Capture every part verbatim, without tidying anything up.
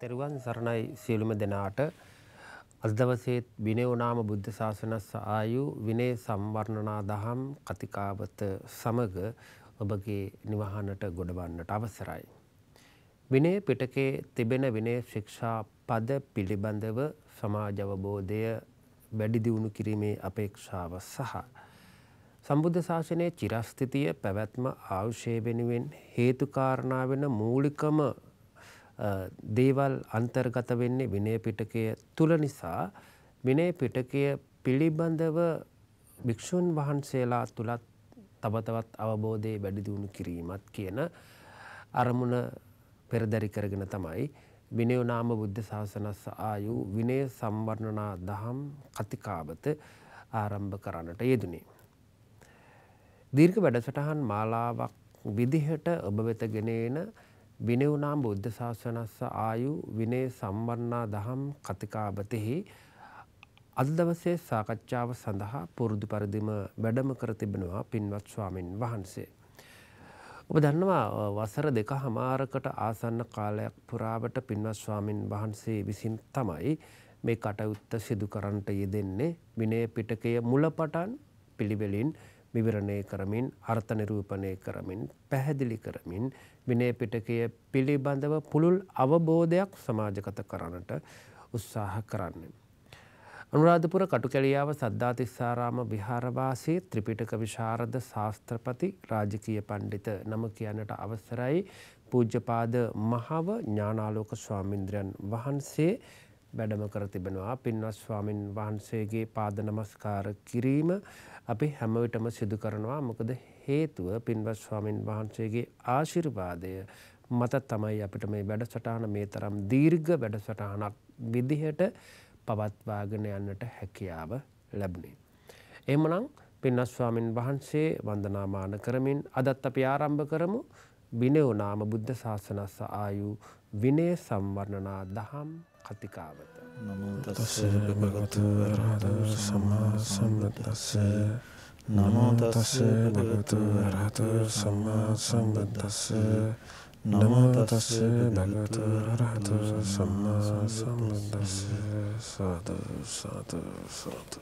තෙරුවන් සරණයි සියලුම දෙනාට අද දවසේ විනයෝ නාම බුද්ධ ශාසනස්ස ආයු විනය සම්වර්ණනා දහම් කතිකාවත සමග ඔබගේ නිවහනට ගොඩවන්නට අවසරයි. විනය පිටකේ තිබෙන විනය ශික්ෂා පද පිළිබඳව සමාජ අවබෝධය වැඩි දියුණු කිරීමේ අපේක්ෂාව සහ සම්බුද්ධ ශාසනයේ චිරස්ථිතිය පැවැත්ම අවශ්‍ය වෙනුවෙන් හේතු කාරණා වෙන මූලිකම දේවල් අන්තර්ගත වෙන්නේ විනය පිටකය තුල නිසා විනය පිටකය පිළිබඳව භික්ෂුන් වහන්සේලා තුලත් තව තවත් අවබෝධය වැඩි දියුණු කිරීමත් කියන අරමුණ පෙරදරි කරගෙන තමයි විනයෝ නාම බුද්ධ ශාසනස්ස ආයු විනය සම්වර්ණනා දහම් කතිකාවත ආරම්භ කරන්නට යෙදුනේ. දීර්ඝ වැඩසටහන් මාලාවක් විදිහට ඔබ වෙත ගෙනෙන විනයෝ නාම බුද්ධ ශාසනස්ස ආයු විනය සම්වර්ණනා දහම් කතිකාවතෙහි අද දවසේ සාකච්ඡාව සඳහා පුරුදු පරිදිම වැඩම කර තිබෙනවා පින්වත් ස්වාමින් වහන්සේ. ඔබ දන්නවා වසර දෙකහමාරකට ආසන්න කාලයක් පුරාවට පින්වත් ස්වාමින් වහන්සේ විසින් තමයි මේ කටයුත්ත සිදු කරන්නට යෙදෙන්නේ. විනය පිටකය මුලපටන් පිළිවෙලින් විවරණය කරමින් අර්ථ නිරූපණය කරමින් පැහැදිලි කරමින් විනය පිටකය පිළිබඳව පුළුල් අවබෝධයක් සමාජගත කරන්නට උත්සාහ කරන්නේ. අනුරාධපුර කටුකැලියාව සද්ධාතිස්සාරාම විහාරවාසී ත්‍රිපිටක විශාරද ශාස්ත්‍රපති රාජකීය පඬිත නම කියන්නට අවසරයි පූජ්‍යපාද මහව ඥානාලෝක ස්වාමීන්ද්‍රයන් වහන්සේ වැඩම කර තිබෙනවා. පින්වත් ස්වාමින් වහන්සේගේ පාද නමස්කාර කිරීම අපි හැම විටම සිදු කරනවා. මොකද හේතුව පින්වත් ස්වාමින් වහන්සේගේ ආශිර්වාදය මත තමයි අපිට මේ වැඩසටහන මේ තරම් දීර්ඝ වැඩසටහනක් විදිහට පවත්වාගෙන යන්නට හැකියාව ලැබුණේ. එහෙමනම් පින්වත් ස්වාමින් වහන්සේ වන්දනාමාන කරමින් අදත් අපි ආරම්භ කරමු විනයෝ නාම බුද්ධ ශාසනස්ස ආයු විනය සම්වර්ණනා දහම් කතිකාවත. නමෝ තස්ස භගවතු අරහතෝ සම්මා සම්බුද්දස්ස. නමෝ තස්ස භගවතු අරහතෝ සම්මා සම්බුද්දස්ස. නමෝ තස්ස භගවතු අරහතෝ සම්මා සම්බුද්දස්ස. සාදු සාදු සාදු.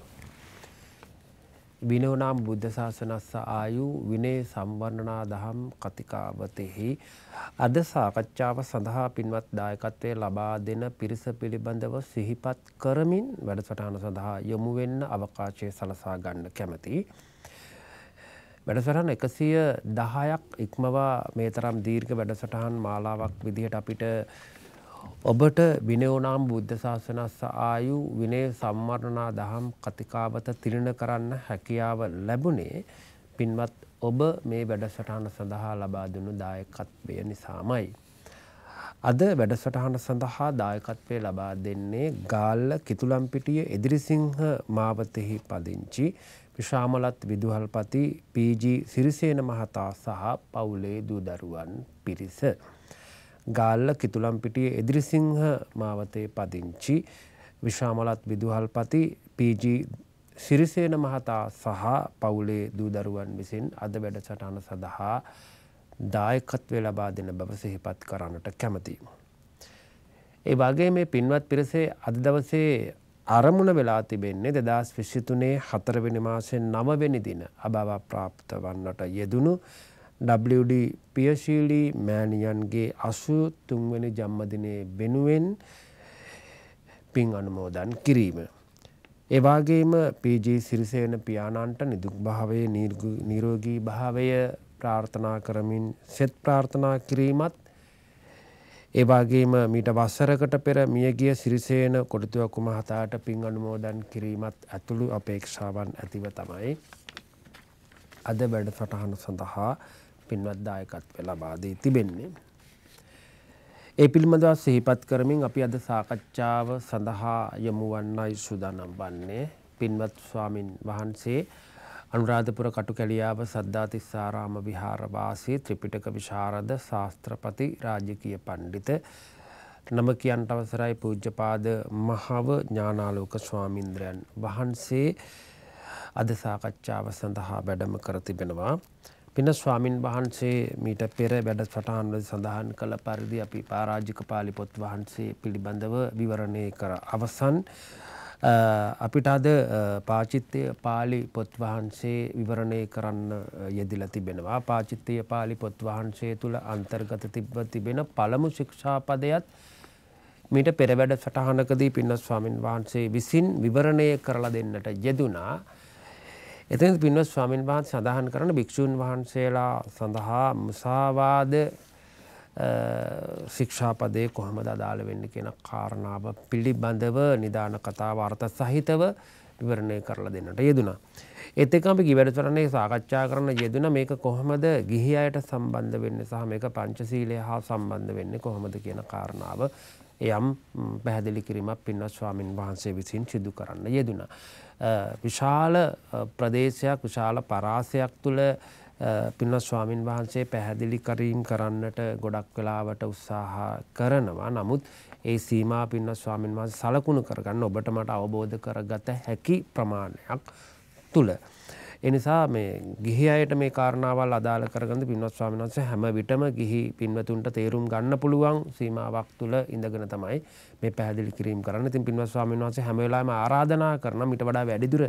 විනයෝ නාම බුද්ධ ශාසනස්ස ආයු විනය සම්වර්ණනා දහම් කතිකාවතෙහි අද සාකච්ඡාව සඳහා පින්වත් දායකත්වය ලබා දෙන පිරිස පිළිබඳව සිහිපත් කරමින් වැඩසටහන සඳහා යොමු වෙන්න අවකාශය සලසා ගන්න කැමැතියි. වැඩසටහන එකසිය දහයක් ඉක්මවා මේ තරම් දීර්ඝ වැඩසටහන් මාලාවක් විදිහට අපිට ඔබට විනයෝ නාම බුද්ධ ශාසනස්ස ආයු විනය සම්වර්ණනා දහම් කතිකාවත තිරණ කරන්න හැකියාව ලැබුණේ පින්වත් ඔබ මේ වැඩසටහන සඳහා ලබා දුණු දායකත්වය නිසාමයි. අද වැඩසටහන සඳහා දායකත්වය ලබා දෙන්නේ ගාල්ල කිතුලම්පිටිය එදිරිසිංහ මාවතෙහි පදිංචි විශාමලත් විදුහල්පති පී ජී සිරිසේන මහතා සහ පවුලේ දූ දරුවන් පිරිස. ගාල්ල කිතුලම්පිටිය එදිරිසිංහ මාවතේ පදිංචි විශාමලත් විදුහල්පති පී ජී සිරිසේන මහතා සහ පවුලේ දූ දරුවන් විසින් අද වැඩසටහන සඳහා දායකත්වය ලබා දෙන බව සිහිපත් කරන්නට කැමැතියි. ඒ වගේ මේ පින්වත් පිරිසේ අද දවසේ අරමුණ වෙලා තිබෙන්නේ දෙදාස් විසිතුනේ හතරවෙනි මාසේ නවවෙනි දින අභාව ප්‍රාප්ත වන්නට යෙදුණු ඩබ්ලිව් ඩී පියශීලී මෑණියන්ගේ අසූ තුන්වෙනි ජන්මදිනයේ වෙනුවෙන් පින් අනුමෝදන් කිරීම. ඒ වගේම පී ජී සිරිසේන පියාණන්ට නිදුක් භාවයේ නිරෝගී භාවය ප්‍රාර්ථනා කරමින් සෙත් ප්‍රාර්ථනා කිරීමත්, ඒ වගේම මීට වසරකට පෙර මියගිය සිරිසේන කොටුතුව කුමහතාට පින් අනුමෝදන් කිරීමත් ඇතුළු අපේක්ෂාවන් ඇතිව තමයි අද වැඩසටහන සඳහා පින්වත් දායකත්වය ලබා දී තිබෙන්නේ. ඒ පිළිබඳව සිහිපත් කරමින් අපි අද සාකච්ඡාව සඳහා යොමු වන්නයි සූදානම් වන්නේ පින්වත් ස්වාමින් වහන්සේ අනුරාධපුර කටුකැලියාව සද්ධාතිස්සාරාම විහාරවාසී ත්‍රිපිටක විශාරද ශාස්ත්‍රපති රාජකීය පඬිත නම කියන්ට අවසරයි පූජ්‍යපාද මහව ඥානාලෝක ස්වාමීන්ද්‍රයන් වහන්සේ අද සාකච්ඡාව සඳහා වැඩම කර තිබෙනවා. පින ස්වාමින් වහන්සේ මීට පෙර වැඩසටහන් සඳහන් කළ පරිදි අපි පරාජික පාළි පොත් වහන්සේ පිළිබඳව විවරණය කර අවසන් අපිට අද පාචිත්‍ය පාළි පොත් වහන්සේ විවරණය කරන්න යෙදিলা තිබෙනවා. පාචිත්‍ය පාළි පොත් වහන්සේ තුල අන්තර්ගත තිබ්බ තිබෙන පළමු ශික්ෂා පදයත් මීට පෙර වැඩසටහනකදී පින ස්වාමින් වහන්සේ විසින් විවරණය කරලා දෙන්නට යෙදුණා. එතෙන් පින්වත් ස්වාමීන් වහන්සේ සඳහන් කරන භික්ෂුන් වහන්සේලා සඳහා මුසාවාද ශික්ෂාපදේ කොහොමද අදාළ වෙන්නේ කියන කාරණාව පිළිබඳව නිදාන කතාව අර්ථ සහිතව විවරණය කරලා දෙන්නට යෙදුණා. ඒත් එක්කම අපි ගිවිදතරණේ සාකච්ඡා කරන යෙදුණා මේක කොහොමද ගිහි අයට සම්බන්ධ වෙන්නේ සහ මේක පංචශීලය හා සම්බන්ධ වෙන්නේ කොහොමද කියන කාරණාව යම් පැහැදිලි කිරීමක් පින්වත් ස්වාමින් වහන්සේ විසින් සිදු කරන්න යෙදුණා. විශාල ප්‍රදේශයක් විශාල පරාසයක් තුළ පින්වත් ස්වාමින් වහන්සේ පැහැදිලි කිරීම් කරන්නට ගොඩක් වෙලාවට උත්සාහ කරනවා. නමුත් ඒ සීමා පින්වත් ස්වාමින් වහන්සේ සලකුණු කරගන්න ඔබට මට අවබෝධ කරගත හැකි ප්‍රමාණයක් තුළ. ඒ නිසා මේ ගිහි අයට මේ කාරණාවල් අදාළ කරගන්න පින්වත් ස්වාමින් වහන්සේ හැම විටම ගිහි පින්වතුන්ට තේරුම් ගන්න පුළුවන් සීමාවක් තුළ ඉඳගෙන තමයි මේ පැහැදිලි කිරීම කරන්න. ඉතින් පින්වත් ස්වාමින් වහන්සේ හැම වෙලාවෙම ආරාධනා කරන මිට වඩා වැඩිදුර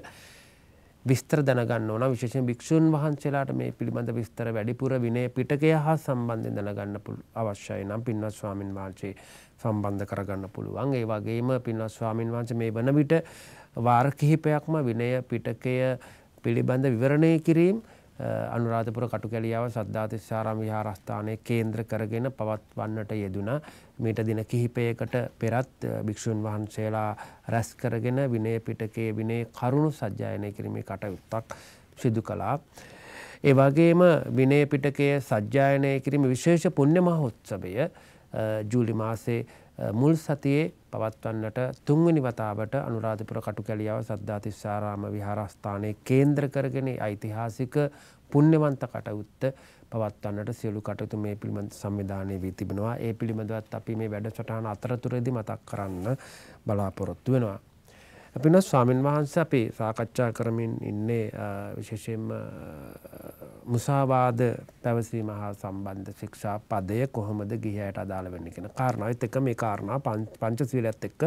විස්තර දැනගන්න ඕන. විශේෂයෙන් භික්ෂුන් වහන්සේලාට මේ පිළිබඳ විස්තර වැඩිපුර විනය පිටකය හා සම්බන්ධයෙන් දැනගන්න අවශ්‍යයි නම් පින්වත් ස්වාමින් වහන්සේ සම්බන්ධ කරගන්න පුළුවන්. ඒ වගේම පින්වත් ස්වාමින් වහන්සේ මේ වන විට වාර කිහිපයක්ම විනය පිටකය පිළිබඳ විවරණය කිරීම අනුරාධපුර කටුකැලියාව සද්ධාතිස්සාරාම විහාරස්ථානයේ කේන්ද්‍ර කරගෙන පවත්වන්නට යෙදුණා. මීට දින කිහිපයකට පෙරත් භික්ෂුන් වහන්සේලා රැස් කරගෙන විනය පිටකයේ විනය කරුණු සජ්ජායනය කිරීමේ කටයුත්තක් සිදු කළා. ඒ වගේම විනය පිටකයේ සජ්ජායනය කිරීම විශේෂ පුණ්‍ය මහෝත්සවය ජූලි මාසයේ මුල් සතියේ පවත්වන්නට තුන්වෙනි වතාවට අනුරාධපුර කටුකැලියාව සද්ධාතිස්සාරාම විහාරස්ථානයේ කේන්ද්‍ර කරගෙන ඓතිහාසික පුණ්‍යවන්ත කටයුත්ත පවත්වන්නට සියලු කටයුතු මේ පිළිබඳ සංවිධානය වී තිබෙනවා. ඒ පිළිබඳවත් අපි මේ වැඩසටහන අතරතුරේදී මතක් කරන්න බලාපොරොත්තු වෙනවා. අපින ස්වාමින් වහන්සේ අපි සාකච්ඡා කරමින් ඉන්නේ විශේෂයෙන්ම මුසාවාද පැවසීම හා සම්බන්ධ ශික්ෂා පදය කොහොමද ගිහි අයට අදාළ වෙන්නේ කියන කාරණාවත් එක්ක මේ කාරණා පංචශීලයත් එක්ක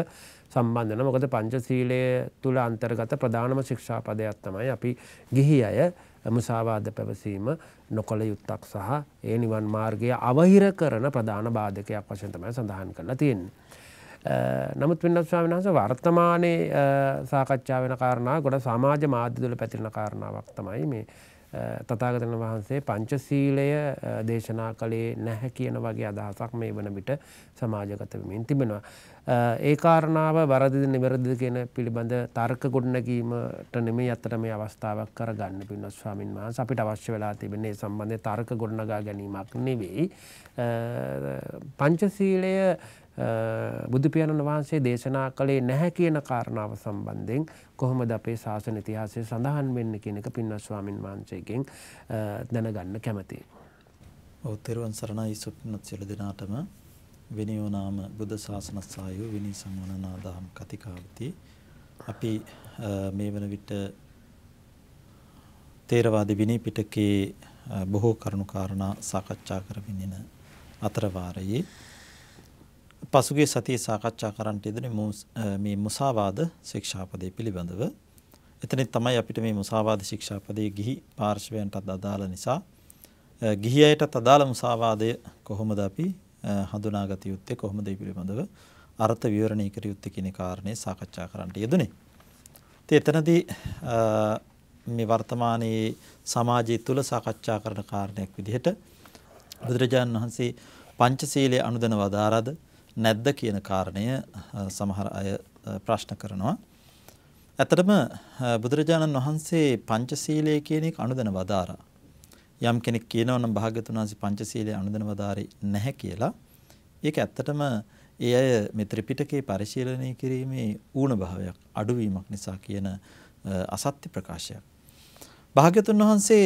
සම්බන්ධ වෙනවා. මොකද පංචශීලය තුල අන්තර්ගත ප්‍රධානම ශික්ෂා පදයක් තමයි අපි ගිහි අය මුසාවාද පැවසීම නොකළ යුත්තක් සහ ඒ නිවන් මාර්ගය අවහිර කරන ප්‍රධාන බාධකයක් වශයෙන් තමයි සඳහන් කරලා තියෙන්නේ. නමුත් පින්වත් ස්වාමීන් වහන්සේ වර්තමානයේ සාකච්ඡා වෙන කාරණා ගොඩ සමාජ මාධ්‍ය තුළ පැතිරෙන කාරණාවක් තමයි මේ තථාගතයන් වහන්සේ පංචශීලය දේශනා කළේ නැහැ කියන වගේ අදහසක් මේ වන විට සමාජගත වෙමින් තිබෙනවා. ඒ කාරණාව වරදිද නිවැරදිද කියන පිළිබඳ තර්ක ගොඩනැගීමට නෙමෙයි අතට මේ අවස්ථාවක් කරගන්න පින්වත් ස්වාමින් වහන්සේ අපිට අවශ්‍ය වෙලා තිබෙන්නේ ඒ සම්බන්ධයෙන් තර්ක ගොඩනගා ගැනීමක් නෙවෙයි. පංචශීලය බුදුපියාණන් වහන්සේ දේශනා කළේ නැහැ කියන කාරණාව සම්බන්ධයෙන් කොහොමද අපේ ශාසන ඉතිහාසයේ සඳහන් වෙන්නේ කියන එක පින්වත් ස්වාමින් වහන්සේගෙන් දැනගන්න කැමතියි. ඔව් තෙරුවන් සරණයි සුපින්වත් සියලු දෙනාටම විනයෝ නාම බුද්ධ ශාසන සායෝ විනී සංවනනාදාම් කතිකාවති. අපි මේ වන විට තේරවාදී විනී පිටකේ බොහෝ කරුණු කාරණා සාකච්ඡා කරමින් ඉන අතර වාරයේ පසුගිය සතියේ සාකච්ඡා කරන්නට යෙදුනේ මේ මුසාවාද ශික්ෂාපදයේ පිළිබඳව. එතනින් තමයි අපිට මේ මුසාවාද ශික්ෂාපදයේ ගිහි පාර්ශවයන්ටත් අදාළ නිසා ගිහි අයටත් අදාළ මුසාවාදය කොහොමද අපි හඳුනාගත යුත්තේ කොහොමද මේ පිළිබඳව අර්ථ විවරණය කර යුත්තේ කියන කාරණේ සාකච්ඡා කරන්නට යෙදුනේ. ඉතින් එතනදී මේ වර්තමානයේ සමාජය තුළ සාකච්ඡා කරන කාරණයක් විදිහට බුදුරජාණන් වහන්සේ පංචශීලයේ අනුදන වදාරාද නැද්ද කියන කාරණය සමහර අය ප්‍රශ්න කරනවා. ඇත්තටම බුදුරජාණන් වහන්සේ පංචශීලය කියන එක අනුදන වදාරා. යම් කෙනෙක් කියනවා නම් භාග්‍යවතුන් වහන්සේ පංචශීලය අනුදන වදාරේ නැහැ කියලා. ඒක ඇත්තටම ඒ අය මේ ත්‍රිපිටකේ පරිශීලනය කිරීමේ ඌණ භාවයක් අඩුවීමක් නිසා කියන අසත්‍ය ප්‍රකාශයක්. භාග්‍යවතුන් වහන්සේ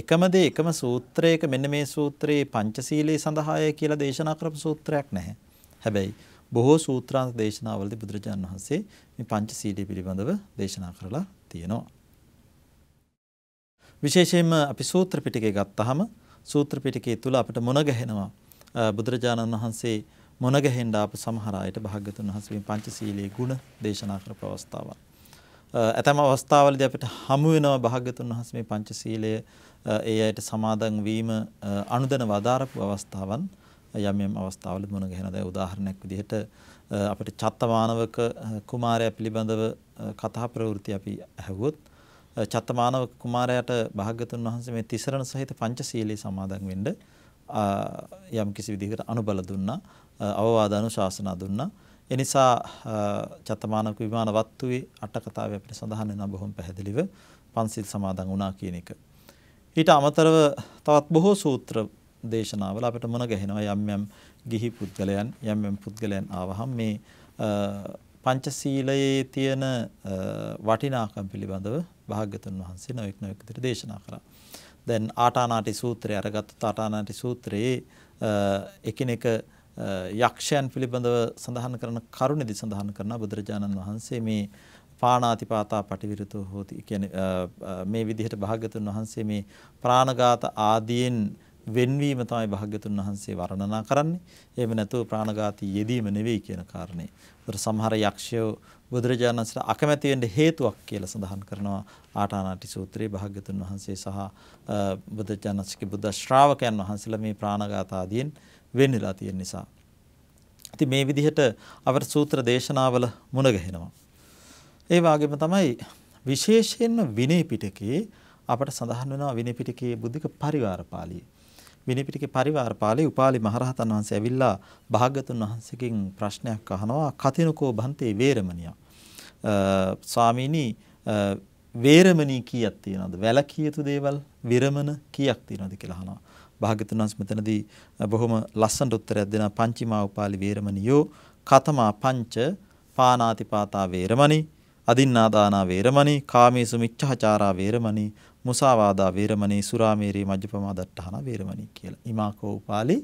එකම දේ එකම සූත්‍රයක මෙන්න මේ සූත්‍රයේ පංචශීලයේ සඳහාය කියලා දේශනා කරපු සූත්‍රයක් නැහැ. හැබැයි බොහෝ සූත්‍රාන්ත දේශනාවලදී බුදුරජාණන් වහන්සේ මේ පංචශීලයේ පිළිබඳව දේශනා කරලා තියෙනවා. විශේෂයෙන්ම අපි සූත්‍ර පිටකේ ගත්තාම සූත්‍ර පිටකයේ තුල අපිට මොන ගැහෙනවා බුදුරජාණන් වහන්සේ මොන ගැහෙන්න අප සමහර අයට භාග්‍යතුන් වහන්සේගේ පංචශීලයේ ගුණ දේශනා කරපු අවස්ථාවක්. ඇතම අවස්ථාවලදී අපිට හමු වෙනවා භාග්‍යතුන් වහන්සේ පංචශීලය ඒ අයට සමාදන් වීම අනුදන වදාරපු අවස්ථාවන් යම් යම් අවස්ථාවලදී මොන ගැහෙනද උදාහරණයක් විදිහට අපිට චත්තමානවක කුමාරයා පිළිබඳව කතා ප්‍රවෘත්ති අපි ඇහුවොත් චත්තමානවක කුමාරයාට භාග්‍යතුන් වහන්සේ මේ තිසරණ සහිත පංචශීලයේ සමාදන් වෙන්න යම් කිසි විදිහකට අනුබල දුන්නා අවවාද අනුශාසනා දුන්නා. ඒ නිසා චත්තමානවක විමාන වත්තුවේ අට කතාවේ අපිට සඳහන් වෙනවා බොහොම පැහැදිලිව පංචශීල සමාදන් වුණා කියන එක. ඊට අමතරව තවත් බොහෝ සූත්‍ර දේශනාවල අපිට මොන ගැහෙනවා යම් යම් ගිහි පුද්ගලයන් යම් යම් පුද්ගලයන් ආවහම මේ පංචශීලයේ තියෙන වටිනාකම් පිළිබඳව භාග්‍යතුන් වහන්සේ නොඑක් නොඑක් විදිහට දේශනා කරා. දැන් ආටානාටි සූත්‍රය අරගත්ත ආටානාටි සූත්‍රයේ එකිනෙක යක්ෂයන් පිළිබඳව සඳහන් කරන කරුණෙදි සඳහන් කරන බුදුරජාණන් වහන්සේ මේ පාණාතිපාතා පටිවිරතෝ හෝති කියන්නේ මේ විදිහට භාග්‍යතුන් වහන්සේ මේ ප්‍රාණඝාත ආදීන් වෙන්වීම තමයි භාග්‍යතුන් වහන්සේ වර්ණනා කරන්නේ. එහෙම නැතුව ප්‍රාණඝාතී යෙදීම නෙවෙයි කියන කාරණේ. ඒතර සමහර යක්ෂයෝ බුදුරජාණන් වහන්සේට අකමැති වෙන්න හේතුවක් කියලා සඳහන් කරනවා ආටානාටි සූත්‍රයේ භාග්‍යතුන් වහන්සේ සහ බුදුරජාණන් වහන්සේගේ බුද්ධ ශ්‍රාවකයන් වහන්සේලා මේ ප්‍රාණඝාත ආදීන් වෙන්නලා තියෙන නිසා. ඉතින් මේ විදිහට අපේ සූත්‍ර දේශනාවල මුණ ගැහෙනවා. ඒ වගේම තමයි විශේෂයෙන්ම විනය පිටකේ අපට සඳහන් වෙනවා විනය පිටකයේ බුද්ධික පරිවාර පාළියේ. විනය පිටකේ පරිවාර පාළේ උපාලි මහරහතන් වහන්සේ ඇවිල්ලා භාග්‍යතුන් වහන්සේගෙන් ප්‍රශ්නයක් අහනවා කතිනකෝ බන්තේ වේරමණිය. ස්වාමීනි වේරමණී කීයක් තියෙනවද? වැලකියතු දේවල් විරමණ කීයක් තියෙනවද කියලා අහනවා. භාග්‍යතුන් වහන්සේ මෙතනදී බොහොම ලස්සන උත්තරයක් දෙනවා පංචිමා උපාලි වේරමණියෝ කතමා පංච පානාතිපාතා වේරමණී අදින්නාදානා වේරමණී කාමේසු මිච්ඡාචාරා වේරමණී මුසාවාදා වේරමණී සුරාමේරී මජ්ජපමා දට්ඨාන වේරමණී කියලා. ඉමාකෝ උපාලි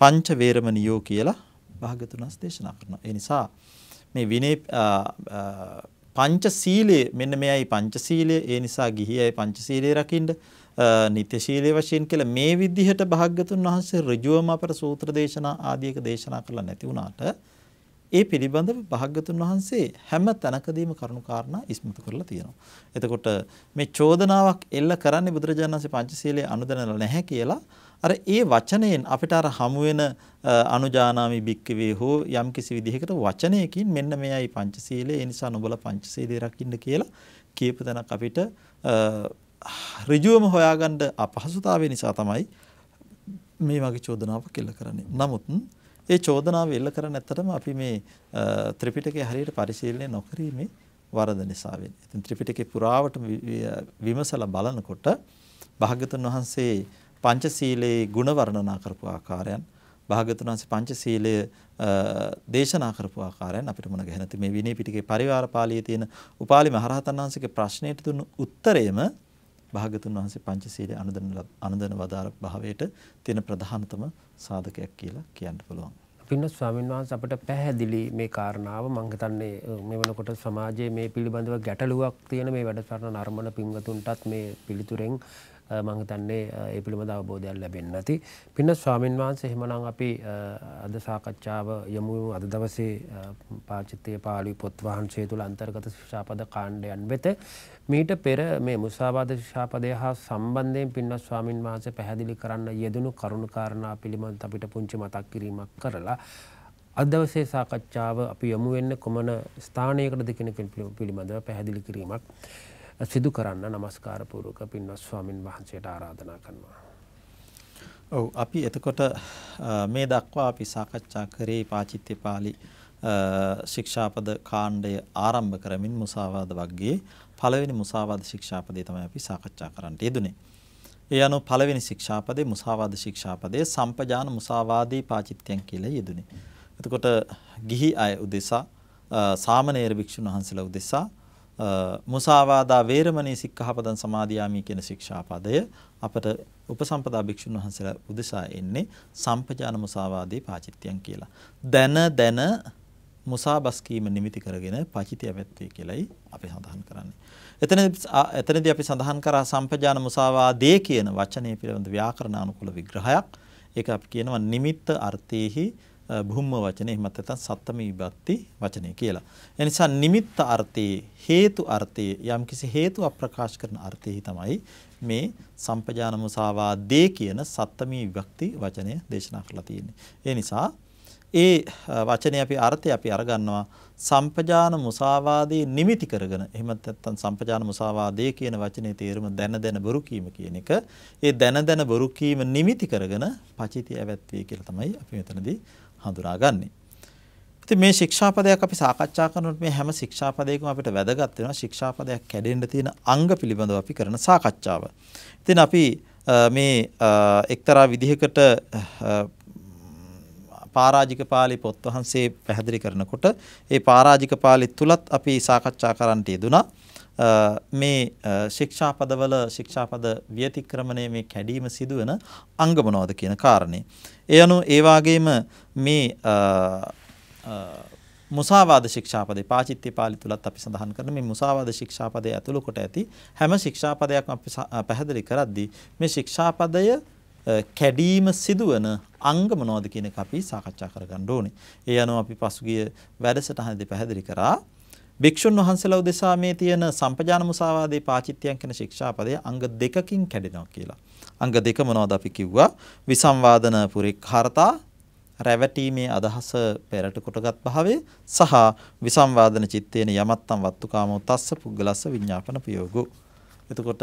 පංච වේරමණියෝ කියලා භාග්‍යතුන් වහන්සේ දේශනා කරනවා. ඒ නිසා මේ විනය පංච සීලයේ මෙන්න මෙයයි පංච සීලය. ඒ නිසා ගිහියයි පංච සීලය රකින්න නිත්‍ය සීලයේ වශයෙන් කියලා මේ විදිහට භාග්‍යතුන් වහන්සේ ඍජුවම අපට සූත්‍ර දේශනා ආදීක දේශනා කරලා නැති වුණාට ඒ පිළිබඳව භාග්‍යතුන් වහන්සේ හැම තැනකදීම කරුණු කාරණා ඉස්මතු කරලා තියෙනවා. එතකොට මේ චෝදනාවක් එල්ල කරන්නේ බුදුරජාණන් වහන්සේ පංචශීලයේ අනුදැනලා නැහැ කියලා අර ඒ වචනයෙන් අපිට අර හමු වෙන අනුජානාමි භික්කවේ හෝ යම් කිසි විදිහකට වචනයකින් මෙන්න මෙයයි පංචශීලයේ ඒ නිසා නොබල පංචශීලයේ රකින්න කියලා කියපු තැනක් අපිට ඍජුවම හොයාගන්න අපහසුතාවය නිසා තමයි මේ වගේ චෝදනාවක් එල්ල කරන්නේ. නමුත් ඒ චෝදනාව එල්ල කරන්නේ ඇත්තටම අපි මේ ත්‍රිපිටකයේ හරියට පරිශීලනය නොකිරීමේ වරද නිසා වෙන්නේ. ඉතින් ත්‍රිපිටකේ පුරාවටම විමසලා බලනකොට භාග්‍යතුන් වහන්සේ පංචශීලයේ ගුණ වර්ණනා කරපු ආකාරයන්, භාග්‍යතුන් වහන්සේ පංචශීලය දේශනා කරපු ආකාරයන් අපිට මොන ගැහෙනද? මේ විනය පිටකේ පරිවාර පාළියේ තියෙන උපාලි මහරහතන් වහන්සේගේ ප්‍රශ්නයට දුන්න උත්තරයම භාග්‍යතුන් වහන්සේ පංචශීලයේ අනුදන අනුදන වදාරපු භාවයට තියෙන ප්‍රධානතම සාධකයක් කියලා කියන්න පුළුවන්. අපින්න ස්වාමීන් වහන්සේ අපිට පැහැදිලි මේ කාරණාව මම හිතන්නේ මේ වෙනකොට සමාජයේ මේ පිළිබඳව ගැටලුවක් තියෙන මේ වැඩසටහන නර්මන පින්වතුන්ටත් මේ පිළිතුරෙන් මම හිතන්නේ ඒ පිළිබඳව අවබෝධයක් ලැබෙන්නේ නැති. පින්න ස්වාමීන් වහන්සේ එහෙමනම් අපි අද සාකච්ඡාව යමු අද දවසේ පාචිත්‍ය පාළි පොත් වහන්සේ තුල අන්තර්ගත ශික්ෂාපද කාණ්ඩයන් වෙත. මීට පෙර මේ මුසාවාද ශික්ෂාපදය හා සම්බන්ධයෙන් පින්න ස්වාමීන් වහන්සේ පැහැදිලි කරන්න යෙදුණු කරුණු කාරණා පිළිබඳ අපිට පුංචි මතක් කිරීමක් කරලා අද දවසේ සාකච්ඡාව අපි යමු වෙන්නේ කොමන ස්ථානයකටද කියන පිළිබඳව පැහැදිලි කිරීමක් සිදු කරන්න নমස්කාර පූර්වක පින්වත් ස්වාමින් වහන්සේට ආරාධනා කරනවා. ඔව් අපි එතකොට මේ දක්වා අපි සාකච්ඡා කරේ පාචිත්‍ය පාළි ශික්ෂාපද කාණ්ඩය ආරම්භ කරමින් මුසාවාද වග්ගයේ පළවෙනි මුසාවාද ශික්ෂාපදේ තමයි අපි සාකච්ඡා කරන්නට යෙදුනේ. ඒ අනුව පළවෙනි ශික්ෂාපදේ මුසාවාද ශික්ෂාපදේ සම්පජාන මුසාවාදී පාචිත්‍යයන් කියලා යෙදුනේ. එතකොට ගිහි අය උදෙසා සාමණේර භික්ෂුන් වහන්සේලා උදෙසා මුසාවාදා වේරමණී සික්ඛාපදං සමාදියාමි කියන ශික්ෂාපදය අපට උපසම්පදා භික්ෂුන් වහන්සේලා උදෙසා එන්නේ සම්පජාන මුසාවාදී පාචිත්‍යයන් කියලා. දැන දැන මුසාබස් කීම නිමිති කරගෙන පචිතිය පැත්තේ කියලායි අපි සඳහන් කරන්නේ. එතන එතනදී අපි සඳහන් කරා සම්පජාන මුසාවාදේ කියන වචනේ පිළිබඳ ව්‍යාකරණානුකූල විග්‍රහයක්. ඒක අපි කියනවා නිමිත්ත අර්ථයේහි භුම්ම වචනේ එහෙමත් නැත්නම් සත්තම විභක්ති වචනේ කියලා. ඒ නිසා නිමිත්ත අර්ථයේ හේතු අර්ථයේ යම්කිසි හේතුවක් ප්‍රකාශ කරන අර්ථයේහි තමයි මේ සම්පජාන මුසාවාදේ කියන සත්තම විභක්ති වචනය දේශනා කරලා තියෙන්නේ. ඒ නිසා ඒ වචනේ අපි අර්ථය අපි අරගන්නවා සම්පජාන මුසාවාදේ නිමිති කරගෙන එහෙමත් නැත්නම් සම්පජාන මුසාවාදේ කියන වචනේ තේරුම දැන දැන බොරු කීම කියන එක ඒ දැන දැන බොරු කීම නිමිති කරගෙන පචිතිය ඇවැත්වේ කියලා තමයි අපි මෙතනදී හඳුනාගන්නේ. ඉතින් මේ ශික්ෂාපදයක් අපි සාකච්ඡා කරනකොට මේ හැම ශික්ෂාපදයකම අපිට වැදගත් වෙනවා ශික්ෂාපදයක් කැඩෙන්න තියෙන අංග පිළිබඳව අපි කරන සාකච්ඡාව. ඉතින් අපි මේ එක්තරා විදිහකට පාරාජික පාළි පොත් වහන්සේ පැහැදිලි කරනකොට ඒ පාරාජික පාළි තුලත් අපි සාකච්ඡා කරන්නට යෙදුණා මේ ශික්ෂාපදවල ශික්ෂාපද ව්‍යතික්‍රමණය මේ කැඩීම සිදුවන අංග මොනවද කියන කාරණේ. ඒ අනුව ඒ වගේම මේ මුසාවාද ශික්ෂාපදේ පාචිත්‍ය පාළි තුලත් අපි සඳහන් කරන මේ මුසාවාද ශික්ෂාපදයේ ඇතුළු කොට ඇති හැම ශික්ෂාපදයක්ම අපි පැහැදිලි කරද්දී මේ ශික්ෂාපදය කැඩීම සිදුවන අංග මොනවද කියන එක අපි සාකච්ඡා කරගන්න ඕනේ. ඒ අනුව අපි පසුගිය වැඩසටහනදී පැහැදිලි කරා භික්ෂුන් වහන්සේලා උදෙසා මේ තියෙන සම්පජාන මුසාවාදේ පාචිත්‍යයන් කියන ශික්ෂාපදය අංග දෙකකින් කැඩෙනවා කියලා. අංග දෙක මොනවද අපි කිව්වා? විසම්වාදන පුරික්ඛාරතා රැවටීමේ අදහස පෙරට කොටගත් භාවය සහ විසම්වාදන චිත්තේන යමත්තම් වත්තුකාමෝ තස්ස පුද්ගලස්ස විඤ්ඤාපන ප්‍රයෝගෝ. එතකොට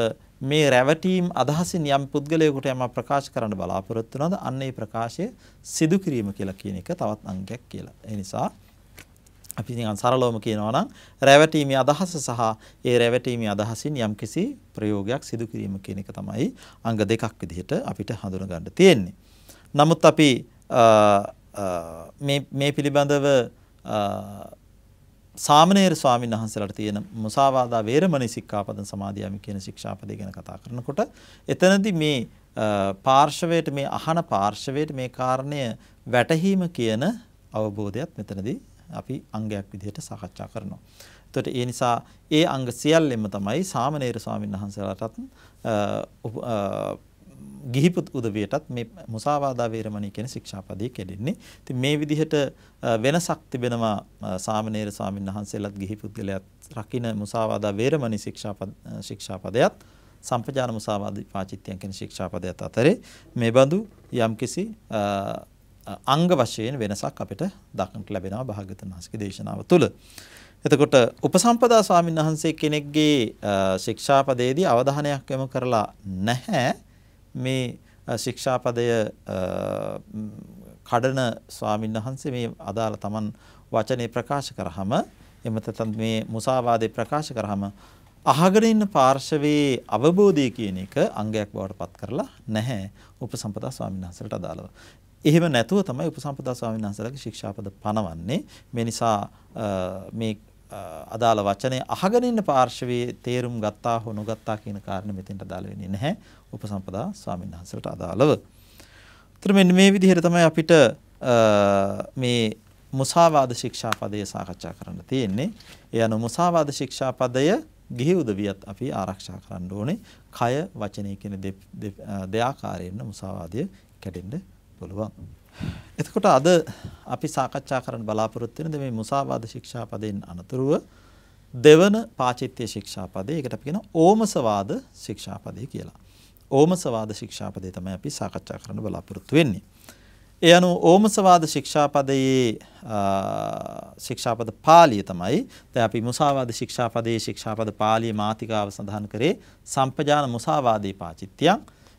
මේ රැවටීම් අදහසින් යම් පුද්ගලයෙකුට යම ප්‍රකාශ කරන්න බලාපොරොත්තු වෙනවද අන්න ඒ ප්‍රකාශය සිදු කිරීම කියලා කියන එක තවත් අංගයක් කියලා. ඒ නිසා අපි නිකන් සරලවම කියනවා නම් රැවටීමේ අදහස සහ ඒ රැවටීමේ අදහසින් යම්කිසි ප්‍රයෝගයක් සිදු කිරීම කියන එක තමයි අංග දෙකක් විදිහට අපිට හඳුනා ගන්න තියෙන්නේ. නමුත් අපි මේ මේ පිළිබඳව සාමණේර ස්වාමීන් වහන්සේලාට තියෙන මුසාවාදා වේරමණී සික්ඛාපදං සමාදියාමි කියන ශික්ෂාපදය ගැන කතා කරනකොට එතනදී මේ පාර්ශවයට මේ අහන පාර්ශවයට මේ කාරණය වැටහීම කියන අවබෝධයත් මෙතනදී අපි අංගයක් විදිහට සාකච්ඡා කරනවා. එතකොට ඒ නිසා ඒ අංග සියල්ලෙම තමයි සාමණේර ස්වාමීන් වහන්සේලාටත් ගිහිපුත් උදවියටත් මේ මුසාවාදා වේරමණී කියන ශික්ෂාපදයේ කැඩෙන්නේ. ඉතින් මේ විදිහට වෙනසක් තිබෙනවා සාමණේර ස්වාමීන් වහන්සේලාත් ගිහිපුත්ගලයාත් රකින්න මුසාවාදා වේරමණී ශික්ෂාපද ශික්ෂාපදයත් සම්පජාන මුසාවාදී පාචිත්‍යයන් කියන ශික්ෂාපදයත් අතරේ මේ බඳු යම්කිසි අංග වශයෙන් වෙනසක් අපිට දක්නට ලැබෙනවා භාග්‍යවතුන් වහන්සේගේ දේශනාව තුළ. එතකොට උපසම්පදා ස්වාමීන් වහන්සේ කෙනෙක්ගේ ශික්ෂාපදයේදී අවධානයක් යොමු කරලා නැහැ මේ ශික්ෂාපදය කඩන ස්වාමීන් වහන්සේ මේ අදාළ තමන් වචනේ ප්‍රකාශ කරාම එමෙතන මේ මුසාවාදේ ප්‍රකාශ කරාම අහගෙන ඉන්න පාර්ශවයේ අවබෝධය කියන එක අංගයක් බවට පත් කරලා නැහැ උපසම්පදා ස්වාමීන් වහන්සේට අදාළව. එහෙම නැතුව තමයි උපසම්පදා ස්වාමීන් වහන්සේලාගේ ශික්ෂාපද පනවන්නේ. මේ නිසා මේ අදාළ වචනේ අහගෙන ඉන්න පාර්ශවයේ තේරුම් ගත්තා හෝ නොගත්තා කියන කාරණේ මෙතෙන්ට අදාළ වෙන්නේ නැහැ උපසම්පදා ස්වාමීන් වහන්සේට අදාළව. ඒතර මෙන්න මේ විදිහට තමයි අපිට මේ මුසාවාද ශික්ෂාපදය සාකච්ඡා කරන්න තියෙන්නේ. ඒ අනුව මුසාවාද ශික්ෂාපදය ගිහි උදවියත් අපි ආරක්ෂා කරන්න ඕනේ. කය වචනේ කියන දෙආකාරයෙන්ම මුසාවාදය කැඩෙන්න පුළුවන්. එතකොට අද අපි සාකච්ඡා කරන්න බලාපොරොත්තු වෙන මේ මුසාවාද ශික්ෂාපදයෙන් අනතුරුව දෙවන පාචිත්‍ය ශික්ෂාපදේ. ඒකට අපි කියනවා ඕමසවාද ශික්ෂාපදේ කියලා. ඕමසවාද ශික්ෂාපදේ තමයි අපි සාකච්ඡා කරන්න බලාපොරොත්තු වෙන්නේ. ඒ අනුව ඕමසවාද ශික්ෂාපදයේ ශික්ෂාපද පාළිය තමයි දැන් අපි මුසාවාද ශික්ෂාපදයේ ශික්ෂාපද පාළිය මාතිකාව සඳහන් කරේ සම්පජාන මුසාවාදී පාචිත්‍යයන්.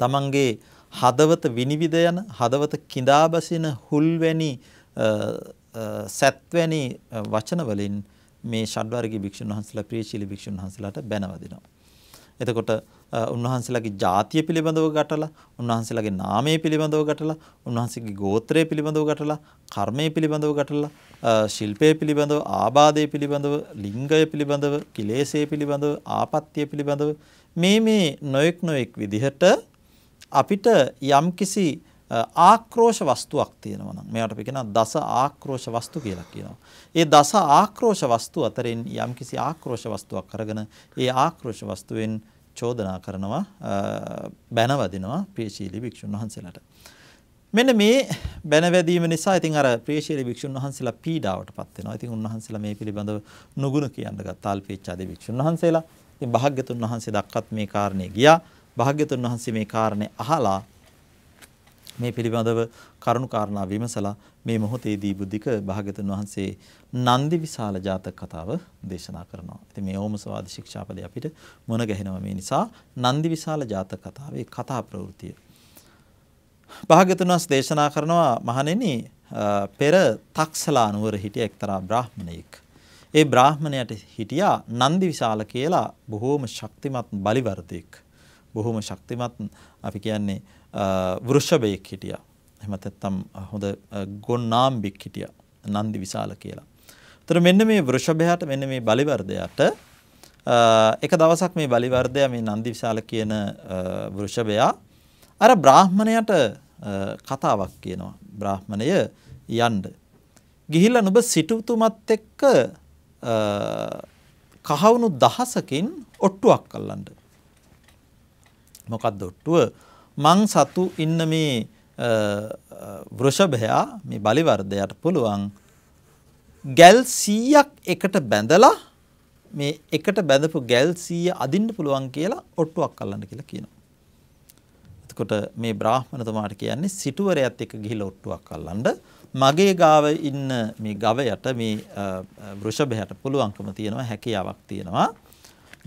තමන්ගේ හදවත විනිවිද යන, හදවත කිඳා බසින හුල්වැනි සත්වැනි වචන වලින් මේ ෂඩ්වර්ගී භික්ෂුන් වහන්සේලා ප්‍රීචීලි භික්ෂුන් වහන්සේලාට බැනවා දෙනවා. එතකොට උන්වහන්සේලාගේ ජාතිය පිළිබඳව ගැටලා, උන්වහන්සේලාගේ නාමය පිළිබඳව ගැටලා, උන්වහන්සේගේ ගෝත්‍රය පිළිබඳව ගැටලා, කර්මය පිළිබඳව ගැටලා, ශිල්පය පිළිබඳව, ආබාධය පිළිබඳව, ලිංගය පිළිබඳව, කිලේශය පිළිබඳව, ආපත්‍ය පිළිබඳව මේ මේ නොඑක් නොඑක් විදිහට අපිට යම්කිසි ආක්‍රෝෂ වස්තුවක් තියෙනවා නම් මේකට අපි කියනවා දස ආක්‍රෝෂ වස්තු කියලා කියනවා. ඒ දස ආක්‍රෝෂ වස්තු අතරින් යම්කිසි ආක්‍රෝෂ වස්තුවක් අරගෙන ඒ ආක්‍රෝෂ වස්තුවෙන් චෝදනා කරනවා බැනවදිනවා ප්‍රීචීලි භික්ෂුන් වහන්සේලාට. මෙන්න මේ බැනවැදීම නිසා ඉතින් අර ප්‍රීචීලි භික්ෂුන් වහන්සේලා පීඩාවටපත් වෙනවා. ඉතින් උන්වහන්සේලා මේ පිළිබඳව නුගුණ කියන්න ගත්තා අල්පේච්ඡාදී භික්ෂුන් වහන්සේලා. ඉතින් භාග්‍යතුන් වහන්සේ දක්වත් මේ කාරණේ ගියා. භාග්‍යතුන් වහන්සේ මේ කාරණේ අහලා මේ පිළිබඳව කරුණු කාරණා විමසලා මේ මොහොතේදී බුද්ධික භාග්‍යතුන් වහන්සේ නන්දි විශාල ජාතක කතාව දේශනා කරනවා. ඉතින් මේ ඕමසවාද ශික්ෂාපදේ අපිට මොන ගැහෙනවා මේ නිසා නන්දි විශාල ජාතක කතාවේ කතා ප්‍රවෘතිය. භාග්‍යතුන් වහන්සේ දේශනා කරනවා මහණෙනි පෙර තක්සලා නුවර හිටිය එක්තරා බ්‍රාහ්මණයෙක්. ඒ බ්‍රාහ්මණයාට හිටියා නන්දි විශාල කියලා බොහෝම ශක්තිමත් බලිවර්ධයෙක්. බොහෝම ශක්තිමත් අපි කියන්නේ වෘෂභයෙක් හිටියා. එහෙමත් නැත්නම් හොඳ ගොන්නාම්බෙක් හිටියා නන්දි විශාල කියලා. ඒතර මෙන්න මේ වෘෂභයාට මෙන්න මේ බලිවර්ධයාට එක දවසක් මේ බලිවර්ධයා මේ නන්දි විශාල කියන වෘෂභයා අර බ්‍රාහ්මණයට කතාවක් කියනවා. බ්‍රාහ්මණය යන්න ගිහිල්ලා නුඹ සිටුතුමත් එක්ක කහවණු දහසකින් ඔට්ටුවක් අල්ලන්න. මොකක්ද ඔට්ටුව? මං සතු ඉන්න මේ වෘෂභයා මේ බලිවර්ධයාට පුළුවන් ගැල් සීයක් එකට බැඳලා මේ එකට බැඳපු ගැල් සීය අදින්න පුළුවන් කියලා ඔට්ටුවක් අල්ලන්න කියලා කියනවා. එතකොට මේ බ්‍රාහ්මණතුමාට කියන්නේ සිටුවරයත් එක්ක ගිහිල්ලා ඔට්ටුවක් අල්ලන්න. මගේ ගාව ඉන්න මේ ගවයට මේ වෘෂභයාට පුළුවන්කම තියෙනවා, හැකියාවක් තියෙනවා.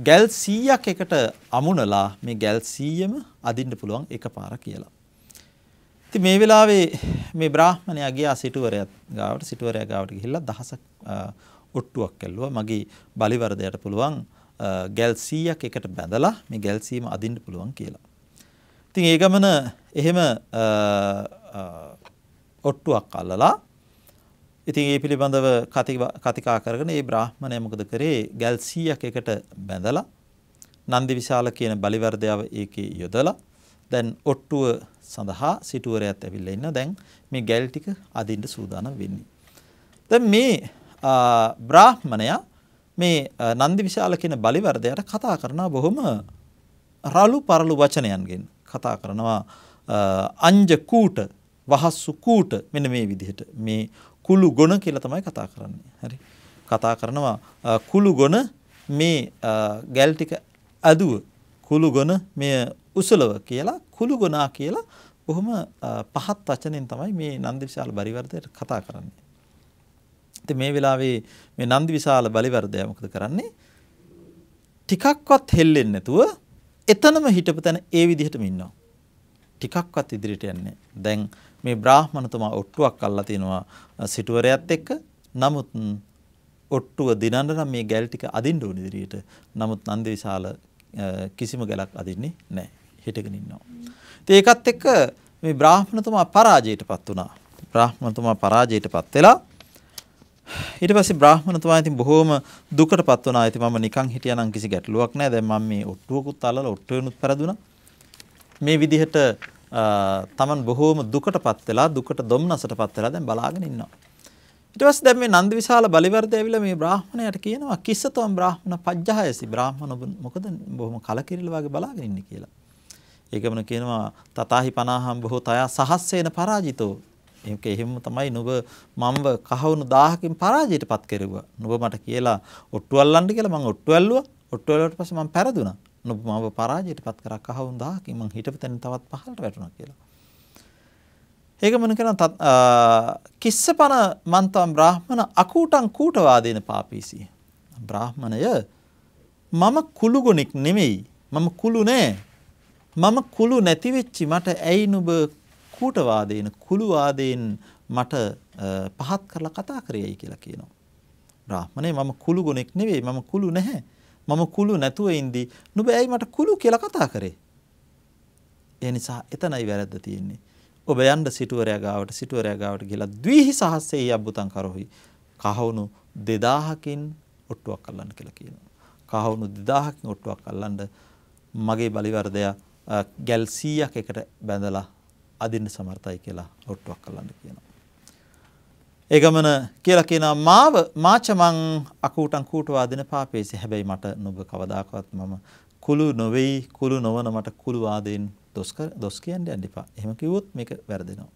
ගැල් සීයක් එකට අමුණලා මේ ගැල් සීයම අදින්න පුළුවන් එකපාර කියලා. ඉතින් මේ වෙලාවේ මේ බ්‍රාහ්මණයා ගියා සිටුවරයත් ගාවට. සිටුවරයා ගාවට ගිහිල්ලා දහසක් ඔට්ටුවක් ඇල්ලුවා. මගේ බලිවර්ධයට පුළුවන් ගැල් සීයක් එකට බැඳලා මේ ගැල් සීම අදින්න පුළුවන් කියලා. ඉතින් ඒ ගමන එහෙම ඔට්ටුවක් අල්ලලා ඉතින් ඒ පිළිබඳව කතිකා කරගෙන ඒ බ්‍රාහ්මණය මොකද කරේ? ගැල් සීයක් එකට බැඳලා නන්දි විශාල කියන බලිවර්ධයාව ඒකේ යොදලා දැන් ඔට්ටුව සඳහා සිටුවරයත් ඇවිල්ලා ඉන්න. දැන් මේ ගැල් ටික අදින්න සූදානම් වෙන්නේ. දැන් මේ බ්‍රාහ්මණයා මේ නන්දි විශාල කියන බලිවර්ධයාට කතා කරනවා බොහොම රළු පරළු වචනයන්ගෙන් කතා කරනවා. අංජ කූට, වහස්සු කූට, මෙන්න මේ විදිහට මේ කුළු ගොන කියලා තමයි කතා කරන්නේ. හරි. කතා කරනවා කුළු ගොන මේ ගැල් ටික අදුව කුළු ගොන මේ උසලව කියලා කුළු ගොනා කියලා බොහොම පහත් වචනෙන් තමයි මේ නන්දිවිශාල බලිවර්ධයට කතා කරන්නේ. ඉතින් මේ වෙලාවේ මේ නන්දිවිශාල බලිවර්ධය මොකද කරන්නේ? ටිකක්වත් හෙල්ලෙන්නේ නැතුව එතනම හිටපු තැන ඒ විදිහටම ඉන්නවා. ටිකක්වත් ඉදිරියට යන්නේ. දැන් මේ බ්‍රාහ්මණතුමා ඔට්ටුවක් අල්ලලා තිනවා සිටුවරයත් එක්ක. නමුත් ඔට්ටුව දිනන්න නම් මේ ගැල් ටික අදින්න ඕන ඉදිරියට. නමුත් නන්දිවිශාල කිසිම ගැලක් අදින්නේ නැහැ. හිටගෙන ඉන්නවා. ඉතින් ඒකත් එක්ක මේ බ්‍රාහ්මණතුමා පරාජයටපත් වුණා. බ්‍රාහ්මණතුමා පරාජයටපත් වෙලා ඊට පස්සේ බ්‍රාහ්මණතුමා ඉතින් බොහොම දුකටපත් වුණා. ඉතින් මම නිකන් හිටියා නම් කිසි ගැටලුවක් නැහැ. දැන් මම මේ ඔට්ටුවකුත් අල්ලලා ඔට්ටුවෙනුත් පරදුණා. මේ විදිහට තමන් බොහෝම දුකටපත් වෙලා දුකට දොම්නසටපත් වෙලා දැන් බලාගෙන ඉන්නවා. ඊට පස්සේ දැන් මේ නන්දිවිශාල බලිවර්ධය ඇවිල්ලා මේ බ්‍රාහ්මණයාට කියනවා කිස්සතොම් බ්‍රාහ්මණ පජ්ජහයසි. බ්‍රාහ්මණ මොකද බොහොම කලකිරිල වගේ බලාගෙන ඉන්නේ කියලා. ඒකමන කියනවා තථාහි පනාහම් බොහෝ තයා සහස්සේන පරාජිතෝ. ඒක එහෙම තමයි නුඹ මම්ව කහවණු දහසකින් පරාජයටපත් කෙරුවා. නුඹ මට කියලා ඔට්ටු අල්ලන්න කියලා මම ඔට්ටු ඇල්ලුවා. ඔට්ටු ඇල්ලුවට පස්සේ මම පෙරදුනා. නුඹ මාව පරාජයටපත් කරා කහවණු දහසකින්. මං හිටපු තැන තවත් පහළට වැටුණා කියලා. ඒක මොන කරන්නේ? කිස්සපන මන්තම් බ්‍රාහ්මණ අකූටං කූටවාදීන පාපීසි. බ්‍රාහ්මණය මම කුළුගොණෙක් නෙමෙයි. මම කුළු නෑ. මම කුළු නැති වෙච්චි මට ඇයි නුඹ කූටවාදීන කුළු ආදීන් මට පහත් කරලා කතා කරේයි කියලා කියනවා. බ්‍රාහමණේ මම කුළු ගොනෙක් නෙවෙයි, මම කුළු නැහැ. මම කුළු නැතුව ඉඳි නුඹ ඇයි මට කුළු කියලා කතා කරේ? ඒ නිසා එතනයි වැරද්ද තියෙන්නේ. ඔබ යන්න සිටුවරයා ගාවට සිටුවරයා ගාවට ගිහලා ද්විහි සහස්සෙයි අබ්බුතං කරොහි. කහවණු දෙදාහකින් ඔට්ටුවක් අල්ලන්න කියලා කියනවා. කහවණු දෙදාහකින් ඔට්ටුවක් අල්ලන්න මගේ බලිවර්ධයා ගැල් සීයක් එකට බැඳලා අදින්න සමර්ථයි කියලා ඔට්ටුවක් අල්ලන්න කියනවා. ඒ ගමන කියලා කියනවා මාව මාච මං අකූටන් කූටවා දෙන පාපේසි. හැබැයි මට නුඹ කවදාකවත් මම කුළු නොවේයි, කුළු නොවන මට කුළු ආදීන් දොස් දොස් කියන්න යන්න එපා. එහෙම කිව්වොත් මේක වැරදෙනවා.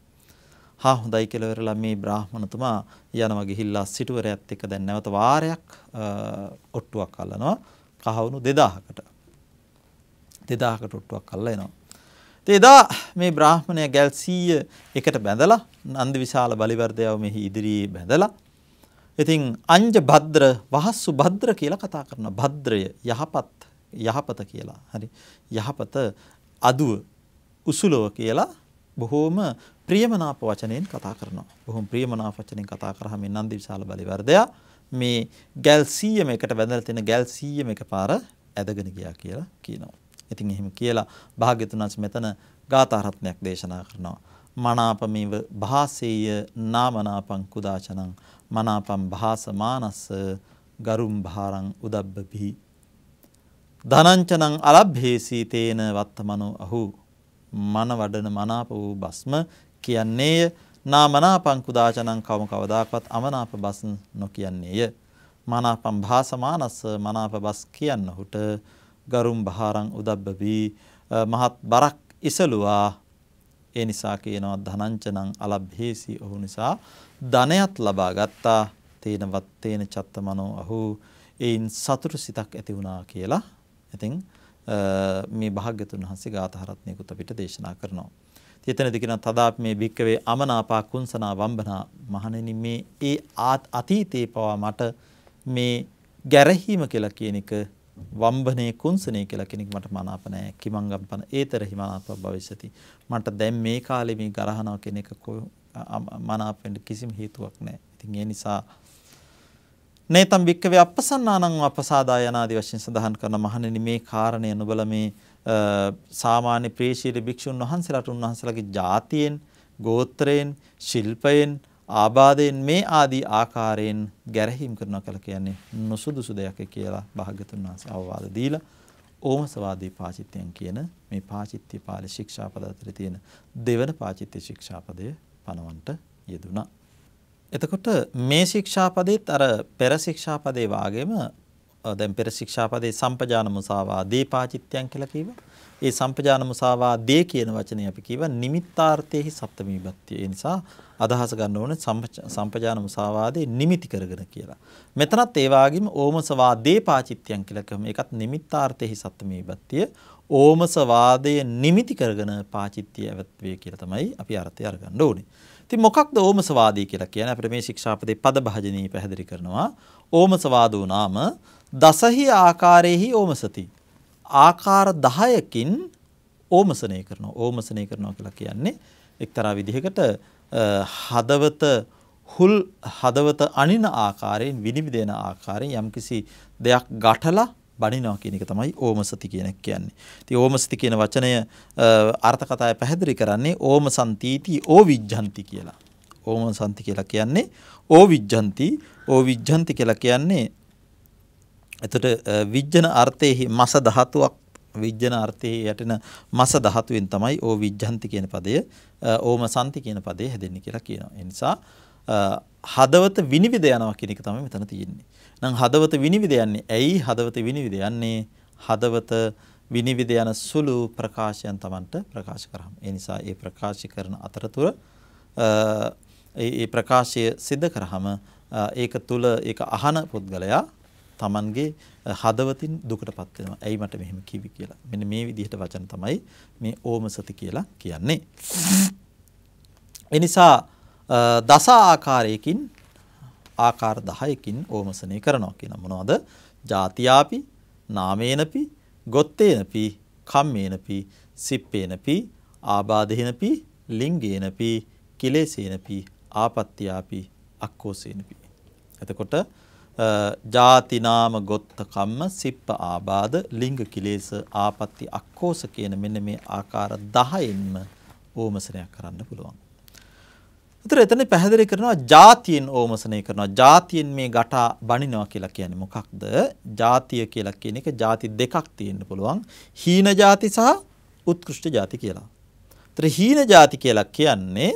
හා හොඳයි කියලා වෙරලා මේ බ්‍රාහ්මණතුමා යනවා ගිහිල්ලා සිටුවරයත් එක්ක දැන් නැවත වාරයක් ඔට්ටුවක් අල්ලනවා කහවණු දෙදාහකට. දෙදාහකට ඔට්ටුවක් අල්ලලා එනවා. එදා මේ බ්‍රාහ්මණය ගැල් සීය එකට බැඳලා නන්දිවිශාල බලිවර්ධයව මෙහි ඉදිරියේ බැඳලා ඉතින් අංජ භද්‍ර වහස්සු භද්‍ර කියලා කතා කරන භද්‍රය යහපත් යහපත කියලා. හරි යහපත අදුව උසුලව කියලා බොහොම ප්‍රියමනාප වචනෙන් කතා කරනවා. බොහොම ප්‍රියමනාප වචනෙන් කතා කරාම මේ නන්දිවිශාල බලිවර්ධයා මේ ගැල් සීයම එකට බැඳලා තියෙන ගැල් සීයම එකපාර ඇදගෙන ගියා කියලා කියනවා. ඉතින් එහෙම කියලා භාග්‍යතුන් වහන්සේ මෙතන ගාථා රත්නයක් දේශනා කරනවා. මනාපමේව භාසේය නාමනාපං කුදාචනං මනාපම් භාසමානස්ස ගරුම් භාරං උදබ්බපි ධනංචනං අලබ්භේසී තේන වත්තමනෝ අහු මන වඩන මනාප වූ බස්ම කියන්නේය. නාමනාපං කුදාචනං කවම කවදාකවත් අමනාප බස් නොකියන්නේය. මනාපම් භාසමානස්ස මනාප බස් කියන්නහුට ගරුම් භාරං උදබ්බවී මහත් බරක් ඉසලුවා. ඒ නිසා කියනවා ධනංචනං අලබ්භේසි ඔහු නිසා ධනයත් ලබා ගත්තා. තේන වත්තේන චත්තමනෝ අහු එයින් සතුට සිතක් ඇති වුණා කියලා ඉතින් මේ භාග්‍යතුන් වහන්සේ ගාථා රත්නයකුත් අපිට දේශනා කරනවා. එතනදී කියන තදාප මේ භික්කවේ අමනාපා කුංසනා වම්බනා මහණෙනි මේ ඒ ආත් අතීතේ පවා මට මේ ගැරහීම කියලා කියන එක වම්බනේ කුංසනේ කියලා කෙනෙක් මට මනාප නැහැ. කිමංගම්පන ඒතරහි මනාපව භවිෂති. මට දැන් මේ කාලේ මේ ගරහනවා කෙනෙක් මනාප වෙන්න කිසිම හේතුවක් නැහැ. ඉතින් ඒ නිසා නේතම් වික්කවේ අපසන්නානං අපසාදා යනාදී වශයෙන් සඳහන් කරන මහණෙනි මේ කාරණය නුඹලා මේ සාමාන්‍ය ප්‍රේශීල භික්ෂුන් වහන්සේලාට උන්වහන්සේලාගේ ජාතියෙන්, ගෝත්‍රයෙන්, ශිල්පයෙන්, ආබාධයෙන් මේ ආදී ආකාරයෙන් ගැරහීම් කරනවා කියලා කියන්නේ නුසුදුසු දෙයක් කියලා භාග්‍යතුන් වහන්සේ අවවාද දීලා ඕමසවාදී පාචිත්‍යයන් කියන මේ පාචිත්‍ය පාළි ශික්ෂාපද අතර තියෙන දෙවන පාචිත්‍ය ශික්ෂාපදය පනවන්නට යෙදුණා. එතකොට මේ ශික්ෂාපදෙත් අර පෙර ශික්ෂාපදේ වාගේම දැන් පෙර ශික්ෂාපදේ සම්පජාන මුසාවාදී පාචිත්‍යයන් කියලා කිව්වා. ඒ සම්පජාන මුසාවාදී කියන වචනේ අපි කියව නිමිත්තාර්ථයේහි සප්තමී විභක්තිය. ඒ නිසා අදහස ගන්න ඕනේ සම්පජාන මුසාවාදී නිමිති කරගෙන කියලා. මෙතනත් ඒ වගේම ඕමසවාදී පාචිත්‍යයන් කියලා කියමු. ඒකත් නිමිත්තාර්ථයේහි සප්තමී විභක්තිය ඕමසවාදයේ නිමිති කරගෙන පාචිත්‍ය ඇවත්වේ කියලා තමයි අපි අර්ථය අරගන්න ඕනේ. ඉතින් මොකක්ද ඕමසවාදී කියලා කියන්නේ? අපිට මේ ශික්ෂාපදේ පද භාජනී පැහැදිලි කරනවා. ඕමසවාදෝ නාම දසහි ආකාරයේහි ඕමසති. ආකාර දහයකින් ඕමසනය කරනවා. ඕමසනය කරනවා කියලා කියන්නේ එක්තරා විදිහකට හදවත හුල් හදවත අනින ආකාරයෙන් විනිවිදෙන ආකාරයෙන් යම්කිසි දෙයක් ගැටලා බණිනවා කියන එක තමයි ඕමසති කියන එක කියන්නේ. ඉතින් ඕමසති කියන වචනය අර්ථ කතාවේ පැහැදිලි කරන්නේ ඕමසන්තිති ඕවිජ්ජන්ති කියලා. ඕමසන්ති කියලා කියන්නේ ඕවිජ්ජන්ති. ඕවිජ්ජන්ති කියලා කියන්නේ එතකොට විජ්ජන අර්ථයේ මස ධාතුවක් විජ්ජන අර්ථයේ යටෙන මස ධාතුවෙන් තමයි ඕ විජ්ජන්ති කියන පදය ඕමසන්ති කියන පදේ හැදෙන්නේ කියලා කියනවා. ඒ නිසා හදවත විනිවිද යනවා කියන එක තමයි මෙතන තියෙන්නේ. නම් හදවත විනිවිද යන්නේ ඇයි? හදවත විනිවිද යන්නේ හදවත විනිවිද යන සුළු ප්‍රකාශයන් Tamanට ප්‍රකාශ කරාම. ඒ නිසා ඒ ප්‍රකාශ කරන අතරතුර ඒ ප්‍රකාශය සිද්ධ කරාම ඒක තුල ඒක අහන පුද්ගලයා තමන්ගේ හදවතින් දුකටපත් වෙනවා. ඇයි මට මෙහෙම කිව්වි කියලා. මෙන්න මේ විදිහට වචන තමයි මේ ඕමසති කියලා කියන්නේ. ඒ නිසා දස ආකාරයකින් ආකාර දහයකින් ඕමසනය කරනවා කියන මොනවද? ජාතියාපි, නාමේනපි, ගොත්තේනපි, කම්මේනපි, සිප්පේනපි, ආබාධේනපි, ලිංගේනපි, කිලේසේනපි, ආපත්‍යාපි අක්කෝසේනපි. එතකොට ජාති නාම ගොත්ත කම්ම සිප්ප ආබාධ ලිංග කිලේශ ආපත්‍ය අක්කෝස කියන මෙන්න මේ ආකාර දහයෙන්ම ඕමසනයක් කරන්න පුළුවන්. ඒතර එතන පැහැදිලි කරනවා ජාතියෙන් ඕමසනය කරනවා. ජාතියෙන් මේ ගැටා බණිනවා කියලා කියන්නේ මොකක්ද? ජාතිය කියලා කියන එක ජාති දෙකක් තියෙන්න පුළුවන්. හීන ජාති සහ උත්කෘෂ්ඨ ජාති කියලා. ඒතර හීන ජාති කියලා කියන්නේ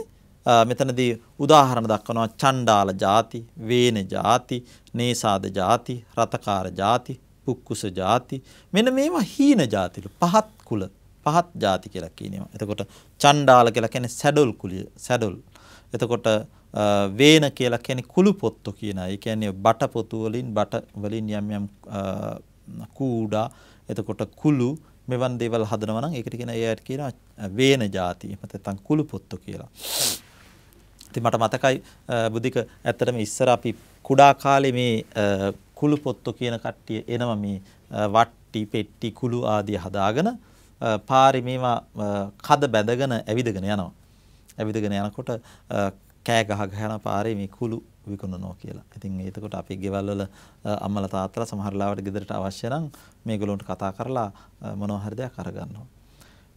මෙතනදී උදාහරණ දක්වනවා චණ්ඩාල ಜಾති, වේන ಜಾති, නේසාද ಜಾති, රතකාර ಜಾති, පුක්කුස ಜಾති. මෙන්න මේවා හීන ಜಾතිලු. පහත් කුල, පහත් ಜಾති කියලා කියනවා. එතකොට චණ්ඩාල කියලා කියන්නේ සැඩොල් කුලිය, සැඩොල්. එතකොට වේන කියලා කියන්නේ කුළු පොත්තු කියන අය. ඒ කියන්නේ බට පොතු වලින් බට වලින් යම් යම් කූඩා, එතකොට කුළු මෙවන් දේවල් හදනවා නම් ඒකට කියන ඒ අයට කියනවා වේන ಜಾති. එහෙම නැත්නම් කුළු පොත්තු කියලා. මට මතකයි බුද්ධික ඇත්තටම ඉස්සර අපි කුඩා කාලේ මේ කුළු පොත්තු කියන කට්ටිය එනවා මේ වට්ටි පෙට්ටි කුළු ආදී හදාගෙන පාරේ මේවා කඩ බැඳගෙන ඇවිදගෙන යනවා. ඇවිදගෙන යනකොට කෑ ගහ ගහ යන පාරේ මේ කුළු විකුණනවා කියලා. ඉතින් ඒකට අපි ගෙවල් වල අම්මලා තාත්තලා සමහර ලාවට ගෙදරට අවශ්‍ය නම් මේගොල්ලන්ට කතා කරලා මොනවා හරි දෙයක් අරගන්නවා.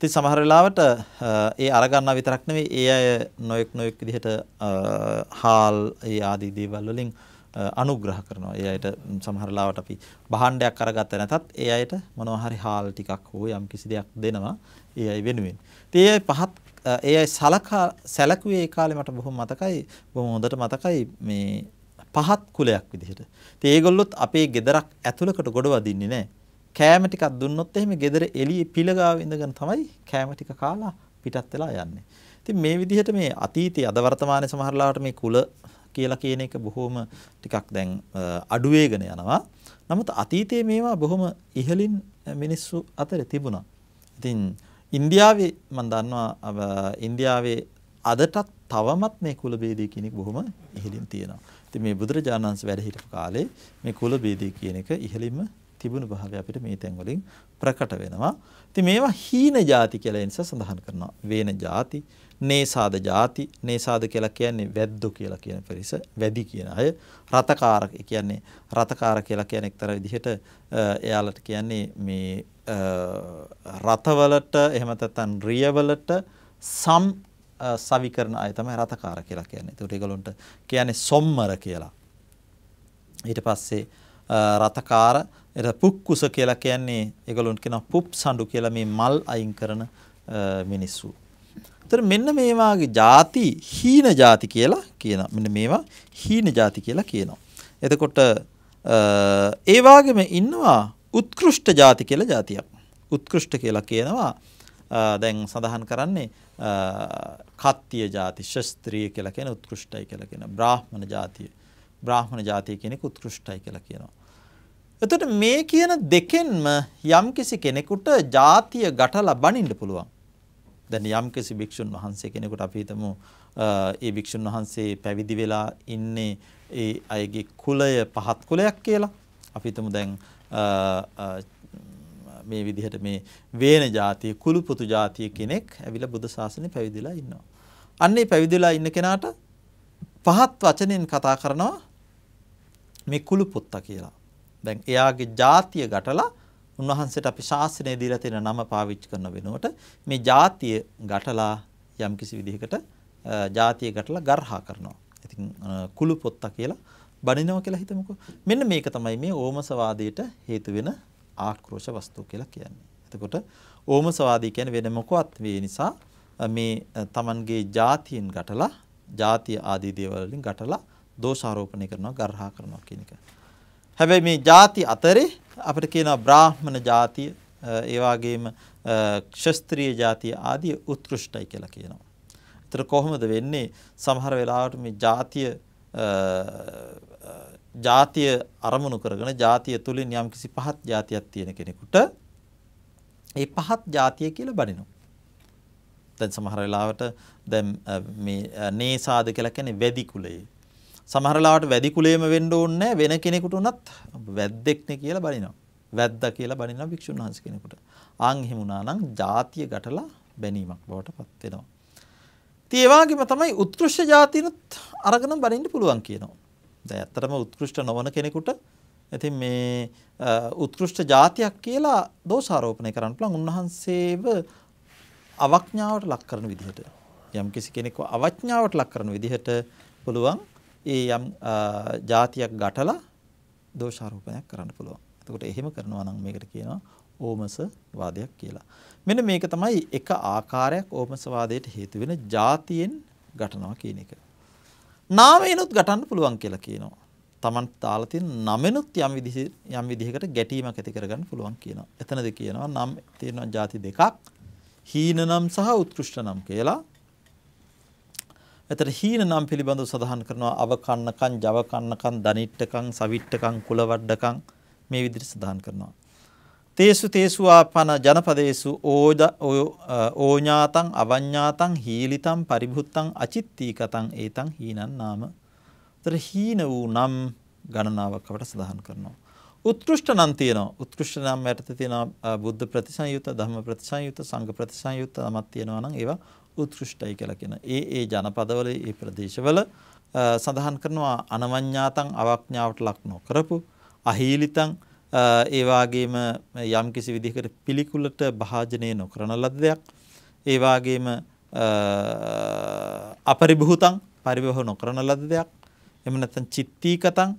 ඉතින් සමහර වෙලාවට ඒ අරගන්නා විතරක් නෙවෙයි ඒ අය නොයෙක් නොයෙක් විදිහට හාල් ඒ ආදී දේවල් වලින් අනුග්‍රහ කරනවා. ඒ අයට සමහර වෙලාවට අපි භාණ්ඩයක් අරගත්ත නැතත් ඒ අයට මොනවා හරි හාල් ටිකක් හෝ යම් කිසි දෙයක් දෙනවා ඒ අය වෙනුවෙන්. ඉතින් ඒ අය පහත් ඒ අය සලකා සැලකුවේ ඒ කාලේ මට බොහොම මතකයි බොහොම හොඳට මතකයි මේ පහත් කුලයක් විදිහට. ඉතින් ඒගොල්ලොත් අපේ ගෙදරක් ඇතුළකට ගොඩවදින්නේ නැහැ. කෑම ටිකක් දුන්නොත් එහෙම ගෙදර එළියේ පිළගාව ඉඳගෙන තමයි කෑම ටික කාලා පිටත් වෙලා යන්නේ. ඉතින් මේ විදිහට මේ අතීතයේ අද වර්තමානයේ සමහරලාට මේ කුල කියලා කියන එක බොහොම ටිකක් දැන් අඩු වේගෙන යනවා. නමුත් අතීතයේ මේවා බොහොම ඉහළින් මිනිස්සු අතර තිබුණා. ඉතින් ඉන්දියාවේ මම දන්නවා ඉන්දියාවේ අදටත් තවමත් මේ කුල ભેදය කියන එක බොහොම ඉහළින් තියෙනවා. ඉතින් මේ බුදුරජාණන් වහන්සේ වැඩ හිටපු කාලේ මේ කුල ભેදය කියන එක ඉහළින්ම තිබුණු භාවය අපිට මේ තැන් වලින් ප්‍රකට වෙනවා. ඉතින් මේවා හීන ಜಾති කියලා එනිසා සඳහන් කරනවා. වේන ಜಾති, නේසාද ಜಾති, නේසාද කියලා කියන්නේ වැද්දෝ කියලා කියන පරිස, වැදි කියන අය. රතකාර කියන්නේ රතකාර කියලා කියන එක්තරා විදිහට එයාලට කියන්නේ මේ රතවලට එහෙම නැත්නම් රියවලට සම් සවි කරන අය තමයි රතකාර කියලා කියන්නේ. ඒකට ඒගොල්ලන්ට කියන්නේ සොම්මර කියලා. ඊට පස්සේ රතකාර එතකොට පුක්කුස කියලා කියන්නේ ඒගොල්ලොන්ට කියනවා පුප්සඬු කියලා මේ මල් අයින් කරන මිනිස්සු. ඒතර මෙන්න මේ වාගේ ಜಾති හීන ಜಾති කියලා කියනවා. මෙන්න මේවා හීන ಜಾති කියලා කියනවා. එතකොට ඒ වාගේම ඉන්නවා උත්කෘෂ්ඨ ಜಾති කියලා ಜಾතියක්. උත්කෘෂ්ඨ කියලා කියනවා දැන් සඳහන් කරන්නේ කත්තිය ಜಾති, ශස්ත්‍රීය කියලා කියන උත්කෘෂ්ඨයි කියලා කියන බ්‍රාහ්මණ ಜಾතිය. බ්‍රාහ්මණ ಜಾතිය කියන්නේ උත්කෘෂ්ඨයි කියලා කියනවා. එතකොට මේ කියන දෙකෙන්ම යම්කිසි කෙනෙකුට ජාතිය ගැටලා බණින්න පුළුවන්. දැන් යම්කිසි භික්ෂුන් වහන්සේ කෙනෙකුට අපි හිතමු ඒ භික්ෂුන් වහන්සේ පැවිදි වෙලා ඉන්නේ ඒ අයගේ කුලය පහත් කුලයක් කියලා. අපි හිතමු දැන් මේ විදිහට මේ වේන ජාතිය, කුළු පුතු ජාතිය කෙනෙක් ඇවිල්ලා බුද්ධ ශාසනේ පැවිදිලා ඉන්නවා. අන්න ඒ පැවිදිලා ඉන්න කෙනාට පහත් වචනෙන් කතා කරනවා මේ කුළු පුත්තා කියලා. දැන් එයාගේ ජාතිය ගැටලා උන්වහන්සේට අපි ශාස්ත්‍රයේ දීලා තියෙන නම පාවිච්චි කරන වෙනකොට මේ ජාතිය ගැටලා යම්කිසි විදිහකට ජාතිය ගැටලා ගර්හා කරනවා. ඉතින් කුළු පොත්ත කියලා බණිනවා කියලා හිතමුකෝ. මෙන්න මේක තමයි මේ ඕමසවාදයට හේතු වෙන ආක්‍රෝෂ වස්තු කියලා කියන්නේ. එතකොට ඕමසවාදී කියන්නේ වෙන මොකවත් වේ නිසා මේ Tamanගේ ජාතියෙන් ගැටලා ජාතිය ආදී දේවල් වලින් ගැටලා දෝෂාරෝපණය කරනවා, ගර්හා කරනවා කියන එක. හැබැයි මේ ಜಾති අතරේ අපිට කියනවා බ්‍රාහ්මණ ಜಾතිය, ඒ වගේම ශස්ත්‍රීය ಜಾතිය ආදී උත්කෘෂ්ඨයි කියලා කියනවා. ඒතර කොහොමද වෙන්නේ? සමහර වෙලාවට මේ ಜಾතිය ಜಾතිය අරමුණු කරගෙන ಜಾතිය තුලින් යම්කිසි පහත් ಜಾතියක් තියෙන කෙනෙකුට ඒ පහත් ಜಾතිය කියලා බණිනවා. දැන් සමහර වෙලාවට දැන් මේ නේසාද කියලා කියන්නේ වැදි කුලයේ. සමහර ලාවට වැදි කුලේම වෙන්න ඕනේ නැහැ, වෙන කෙනෙකුට උනත් වැද්දෙක්නේ කියලා බනිනවා. වැද්දා කියලා බනිනවා භික්ෂුන් වහන්සේ කෙනෙකුට. ආන් එහෙම වුණා නම් ජාතිය ගැටලා බැනීමක් බවට පත් වෙනවා. ඒවාගේම තමයි උත්කෘෂ්ඨ જાතිනුත් අරගෙන බලන්න පුළුවන් කියනවා. දැන් ඇත්තටම උත්කෘෂ්ඨ නොවන කෙනෙකුට ඉතින් මේ උත්කෘෂ්ඨ જાතියක් කියලා දෝෂාරෝපණය කරන්න පුළුවන් උන්වහන්සේව අවඥාවට ලක් කරන විදිහට. යම් කිසි කෙනෙක්ව අවඥාවට ලක් කරන විදිහට පුළුවන් ඒ යම් જાතියක් ගැටලා දෝෂාරෝපණයක් කරන්න පුළුවන්. එතකොට එහෙම කරනවා නම් මේකට කියනවා ඕමස වාදයක් කියලා. මෙන්න මේක තමයි එක ආකාරයක් ඕමස වාදයට හේතු වෙන જાතියෙන් ගැටනවා කියන එක. නාමයෙන්ුත් ගැටන්න පුළුවන් කියලා කියනවා. Taman දාලා තියෙන නමෙනුත් යම් විදිහේ යම් විදිහකට ගැටීමක් ඇති කරගන්න පුළුවන් කියනවා. එතනද කියනවා නම් තියෙනවා જાති දෙකක්. හීන නම් සහ උත්කෘෂ්ඨ නම් කියලා. එතන හීන නම් පිළිබඳව සඳහන් කරනවා අවකන්නකම්, ජවකන්නකම්, දනිට්ඨකම්, සවිට්ඨකම්, කුලවඩ්ඩකම් මේ විදිහට සඳහන් කරනවා. තේසු තේසු ආපන ජනපදේසු ඕඥාතං අවඤ්ඤාතං හීලිතං පරිභුත්තං අචිත්තීකතං ඒතං හීනං නාම. එතන හීන වූ නම් ගණනාවක් අපට සඳහන් කරනවා. උත්කෘෂ්ඨ නම් තියෙනවා. උත්කෘෂ්ඨ නම් යටතේ තියෙනවා බුද්ධ ප්‍රතිසංයුත, ධම්ම ප්‍රතිසංයුත, සංඝ ප්‍රතිසංයුත නමක් තියෙනවා නම් ඒවා උත්කෘෂ්ඨයි කියලා කියනවා. ඒ ඒ ජනපදවල ඒ ප්‍රදේශවල සඳහන් කරනවා අනවඤ්ඤාතං අවඥාවට ලක් නොකරපු, අහීලිතං ඒ වගේම යම් කිසි විදිහකට පිළිකුලට භාජනය නොකරන ලද දෙයක්, ඒ වගේම අපරිභූතං පරිභව නොකරන ලද දෙයක්, එහෙම නැත්නම් චිත්තීකතං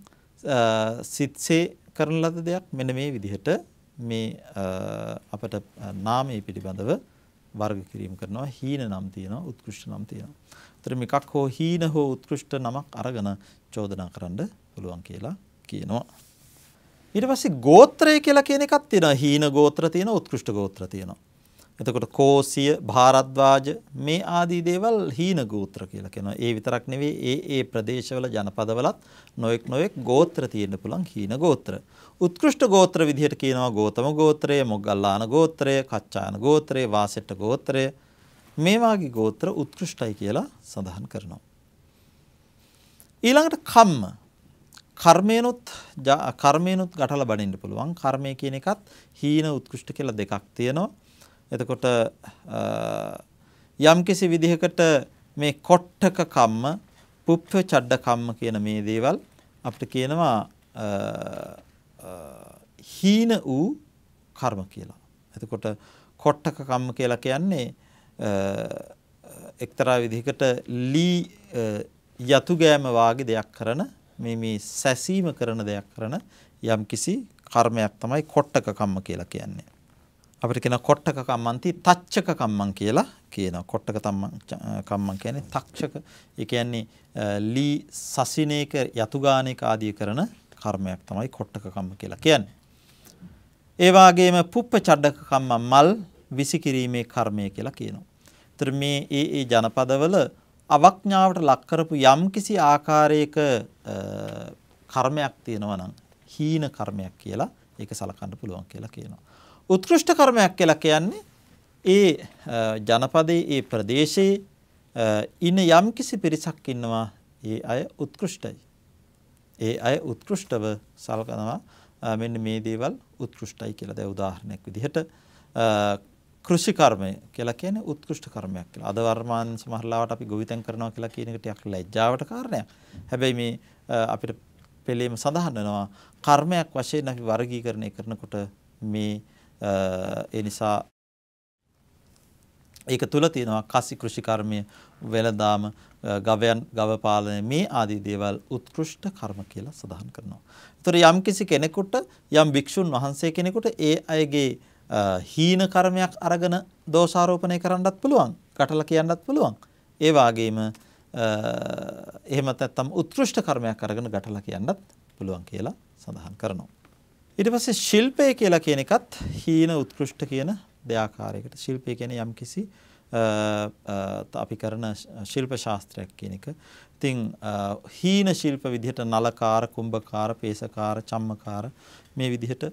සිත්සේ කරන ලද දෙයක්. මෙන්න මේ විදිහට මේ අපට නාමයේ පිළිබඳව වර්ග කිරීම කරනවා. හීන නම් තියෙනවා, උත්කෘෂ්ඨ නම් තියෙනවා. ඒතර මේකක් හෝ හීන හෝ උත්කෘෂ්ඨ නමක් අරගෙන චෝදනා කරන්න පුළුවන් කියලා කියනවා. ඊට පස්සේ ගෝත්‍රය කියලා කියන එකක් තියෙනවා. හීන ගෝත්‍ර තියෙනවා, උත්කෘෂ්ඨ ගෝත්‍ර තියෙනවා. එතකොට කෝසිය, භාරද්වාජ මේ ආදී දේවල් හීන ගෝත්‍ර කියලා කියනවා. ඒ විතරක් නෙවෙයි ඒ ඒ ප්‍රදේශවල ජනපදවලත් නොඑක් නොඑක් ගෝත්‍ර තියෙන්න පුළුවන් හීන ගෝත්‍ර. උත්කෘෂ්ඨ ගෝත්‍ර විදිහට කියනවා ගෝතම ගෝත්‍රය, මොග්ගල්ලාන ගෝත්‍රය, කච්චාන ගෝත්‍රය, වාසෙට්ට ගෝත්‍රය මේ වාගේ ගෝත්‍ර උත්කෘෂ්ඨයි කියලා සඳහන් කරනවා. ඊළඟට කම්ම. කර්මේනුත් කර්මේනුත් ගැටලා බලන්න පුළුවන්. කර්මය කියන එකත් හීන උත්කෘෂ්ඨ කියලා දෙකක් තියෙනවා. එතකොට යම් කිසි විදිහකට මේ කොට්ටක කම්ම, පුප්ප චඩ කම්ම කියන මේ දේවල් අපිට කියනවා හීන වූ කර්ම කියලා. එතකොට කොට්ටක කම්ම කියලා කියන්නේ එක්තරා විදිහකට ලී යතු ගෑම වාගේ දෙයක් කරන, මේ මේ සැසීම කරන දෙයක් කරන යම් කිසි කර්මයක් තමයි කොට්ටක කම්ම කියලා කියන්නේ. අපිට කියන කොට්ටක කම්මන්ති තච්චක කම්මන් කියලා කියනවා. කොට්ටක කම්මන් කියන්නේ තක්ෂක. ඒ කියන්නේ ලී සසිනේක යතුගානේක ආදී කරන කර්මයක් තමයි කොට්ටක කම්ම කියලා කියන්නේ. ඒ වගේම පුප්ප චඩක කම්ම මල් විසිකිරීමේ කර්මය කියලා කියනවා. ඒතර මේ ඒ ඒ ජනපදවල අවඥාවට ලක් කරපු යම් කිසි ආකාරයක කර්මයක් තියෙනවා නම් හීන කර්මයක් කියලා ඒක සලකන්න පුළුවන් කියලා කියනවා. උත්කෘෂ්ඨ කර්මයක් කියලා කියන්නේ ඒ ජනපදයේ ඒ ප්‍රදේශයේ ඉන්න යම් කිසි පිරිසක් ඉන්නවා, ඒ අය උත්කෘෂ්ඨයි. ඒ අය උත්කෘෂ්ඨව සලකනවා. මෙන්න මේ දේවල් උත්කෘෂ්ඨයි කියලා. දැන් උදාහරණයක් විදිහට කෘෂි කර්මය කියලා කියන්නේ උත්කෘෂ්ඨ කර්මයක් කියලා. අද වර්තමාන සමහරලාවට අපි ගොවිතැන් කරනවා කියලා කියන එක ටිකක් ලැජ්ජාවට කාරණයක්. හැබැයි මේ අපිට පෙළේම සඳහන් වෙනවා කර්මයක් වශයෙන් අපි වර්ගීකරණය කරනකොට මේ ඒ නිසා ඒක තුල තියෙනවා කසි කෘෂි කර්මය, වෙළඳාම, ගවයන් ගව පාලනය මේ ආදී දේවල් උත්කෘෂ්ඨ කර්ම කියලා සඳහන් කරනවා. ඒතර යම් කිසි කෙනෙකුට, යම් භික්ෂුන් වහන්සේ කෙනෙකුට ඒ අයගේ හීන කර්මයක් අරගෙන දෝෂාරෝපණය කරන්නත් පුළුවන්, ගැටලා කියන්නත් පුළුවන්. ඒ වගේම එහෙමත් නැත්නම් උත්කෘෂ්ඨ කර්මයක් අරගෙන ගැටලා කියන්නත් පුළුවන් කියලා සඳහන් කරනවා. ඊට පස්සේ ශිල්පය කියලා කියන එකත් හීන උත්කෘෂ්ඨ කියන දෙආකාරයකට. ශිල්පය කියන්නේ යම්කිසි අපි කරන ශිල්ප ශාස්ත්‍රයක් කියන එක. ඉතින් හීන ශිල්ප විදිහට නලකාර, කුම්භකාර, පේසකාර, චම්මකාර මේ විදිහට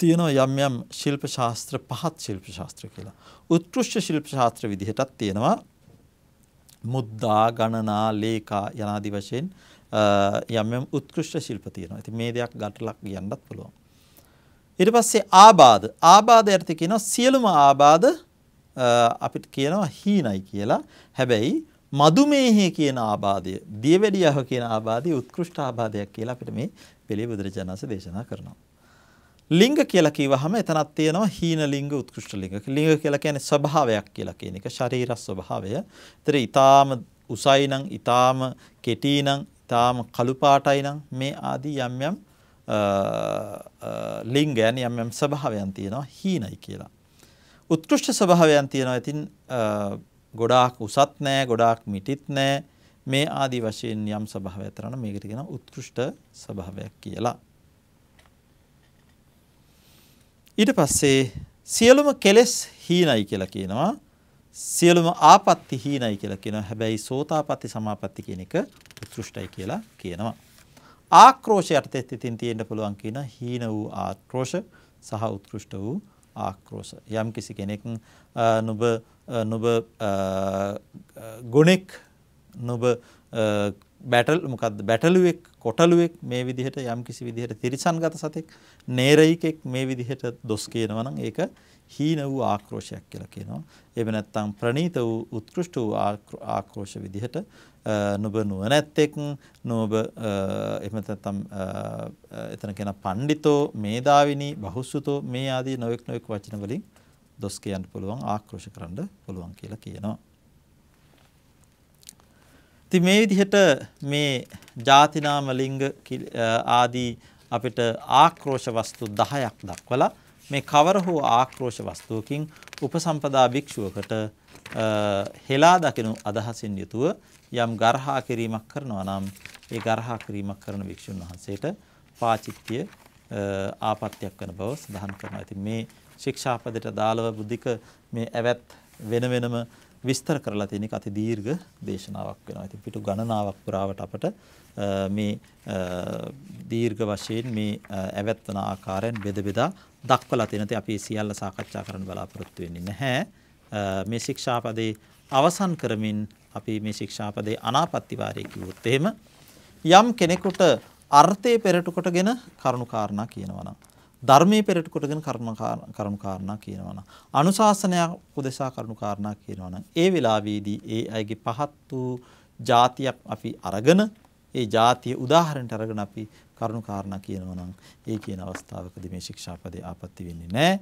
තියෙනවා යම් යම් ශිල්ප ශාස්ත්‍ර, පහත් ශිල්ප ශාස්ත්‍ර කියලා. උත්කෘෂ්ඨ ශිල්ප ශාස්ත්‍ර විදිහටත් තියෙනවා මුද්දා, ගණනා, ලේඛා යනාදී වශයෙන් යම් යම් උත්කෘෂ්ඨ ශිල්ප තියෙනවා. ඉතින් මේ දෙයක් ගැටලක් කියන්නත් පුළුවන්. ඊට පස්සේ ආබාධ. ආබාධයට කියනවා සියලුම ආබාධ අපිට කියනවා හීනයි කියලා. හැබැයි මදුමේහි කියන ආබාධය, දියවැඩියහ කියන ආබාධය උත්කෘෂ්ඨ ආබාධයක් කියලා අපිට මේ පිළිබුදුරජාණන් වහන්සේ දේශනා කරනවා. ලිංග කියලා කියවහම එතනක් තියෙනවා හීන ලිංග, උත්කෘෂ්ඨ ලිංග. ලිංග කියලා කියන්නේ ස්වභාවයක් කියලා කියන එක, ශරීර ස්වභාවය. ඒතර ඊටාම උසයි නම්, ඊටාම කෙටි නම්, ඊටාම කළු පාටයි නම් මේ ආදී යම් යම් ලිංගයන් යම් යම් ස්වභාවයන් තියෙනවා හීනයි කියලා. උත්කෘෂ්ඨ ස්වභාවයන් තියෙනවා ඉතින් ගොඩාක් උසත් නැහැ, ගොඩාක් මිටිත් නැහැ. මේ ආදී වශයෙන් යම් ස්වභාවයක් තරන මේකට කියනවා උත්කෘෂ්ඨ ස්වභාවයක් කියලා. ඊට පස්සේ සියලුම කෙලෙස් හීනයි කියලා කියනවා. සියලුම ආපත්‍ති හීනයි කියලා කියනවා. හැබැයි සෝතාපට්ටි සමාපatti කියන එක උත්කෘෂ්ඨයි කියලා කියනවා. ආක්‍රෝෂය යටතේ තිතින් තියෙන්න පුළුවන් කියන හීන වූ ආක්‍රෝෂ සහ උත්කෘෂ්ඨ වූ ආක්‍රෝෂ. යම් කිසි කෙනෙක් නුඹ නුඹ ගුණෙක් නුඹ බැටල් මොකද්ද බැටලුවෙක් කොටලුවෙක් මේ විදිහට යම් කිසි විදිහට තිරිසන්ගත සතෙක් නේරයිකෙක් මේ විදිහට දොස් කියනවා නම් ඒක හීන වූ ආක්‍රෝෂයක් කියලා කියනවා. එහෙම නැත්නම් ප්‍රණීත වූ උත්කෘෂ්ඨ වූ ආක්‍රෝෂ විදිහට නුඹ නුවණැත්තෙක් නුඹ එහෙම නැත්නම් එතන කියන පණ්ඩිතෝ මේධාවිනී බහුසුතෝ මේ ආදී නොයෙක් නොයෙක් වචන වලින් දොස් කියන්න පුළුවන්, ආක්‍රෝෂ කරන්න පුළුවන් කියලා කියනවා. ඉතින් මේ විදිහට මේ ಜಾති නාම ලිංග ආදී අපිට ආක්‍රෝෂ වස්තු දහයක් දක්වලා මේ කවර හෝ ආක්‍රෝෂ වස්තුවකින් උපසම්පදා භික්ෂුවකට හෙලා දකිනු අදහසින් යුතුව යම් ගර්හා කිරීමක් කරනවා නම් ඒ ගර්හා කිරීමක් කරන භික්ෂුන් වහන්සේට පාචිත්‍ය ආපත්‍යක් වෙන බව සඳහන් කරනවා. ඉතින් මේ ශික්ෂාපදයට දාලව බුද්ධික මේ ඇවත් වෙන වෙනම විස්තර කරලා තියෙන එක අති දීර්ඝ දේශනාවක් වෙනවා. ඉතින් පිටු ගණනාවක් පුරාවට අපට මේ දීර්ඝ වශයෙන් මේ ඇවැත්වන ආකාරයෙන් බෙද බෙදා දක්වලා තියෙනවා. ඉතින් අපි සියල්ල සාකච්ඡා කරන්න බලාපොරොත්තු වෙන්නේ නැහැ. මේ ශික්ෂාපදේ අවසන් කරමින් අපි මේ ශික්ෂාපදේ අනාපත්ති වාරයේ කිව්වොත් එහෙම යම් කෙනෙකුට අර්ථයේ පෙරට කොටගෙන කරුණු කාරණා කියනවා නම්, ධර්මයේ පෙරට කොටගෙන කර්ම කරුණු කාරණා කියනවා නම්, අනුශාසනය උදෙසා කරුණු කාරණා කියනවා නම් ඒ වෙලාවේදී ඒ අයගේ පහත් වූ જાතියක් අපි අරගෙන ඒ જાතිය උදාහරණයට අරගෙන අපි කරුණු කාරණා කියනවා නම් ඒ කියන අවස්ථාවකදී මේ ශික්ෂාපදේ ආපත්‍ති වෙන්නේ නැහැ.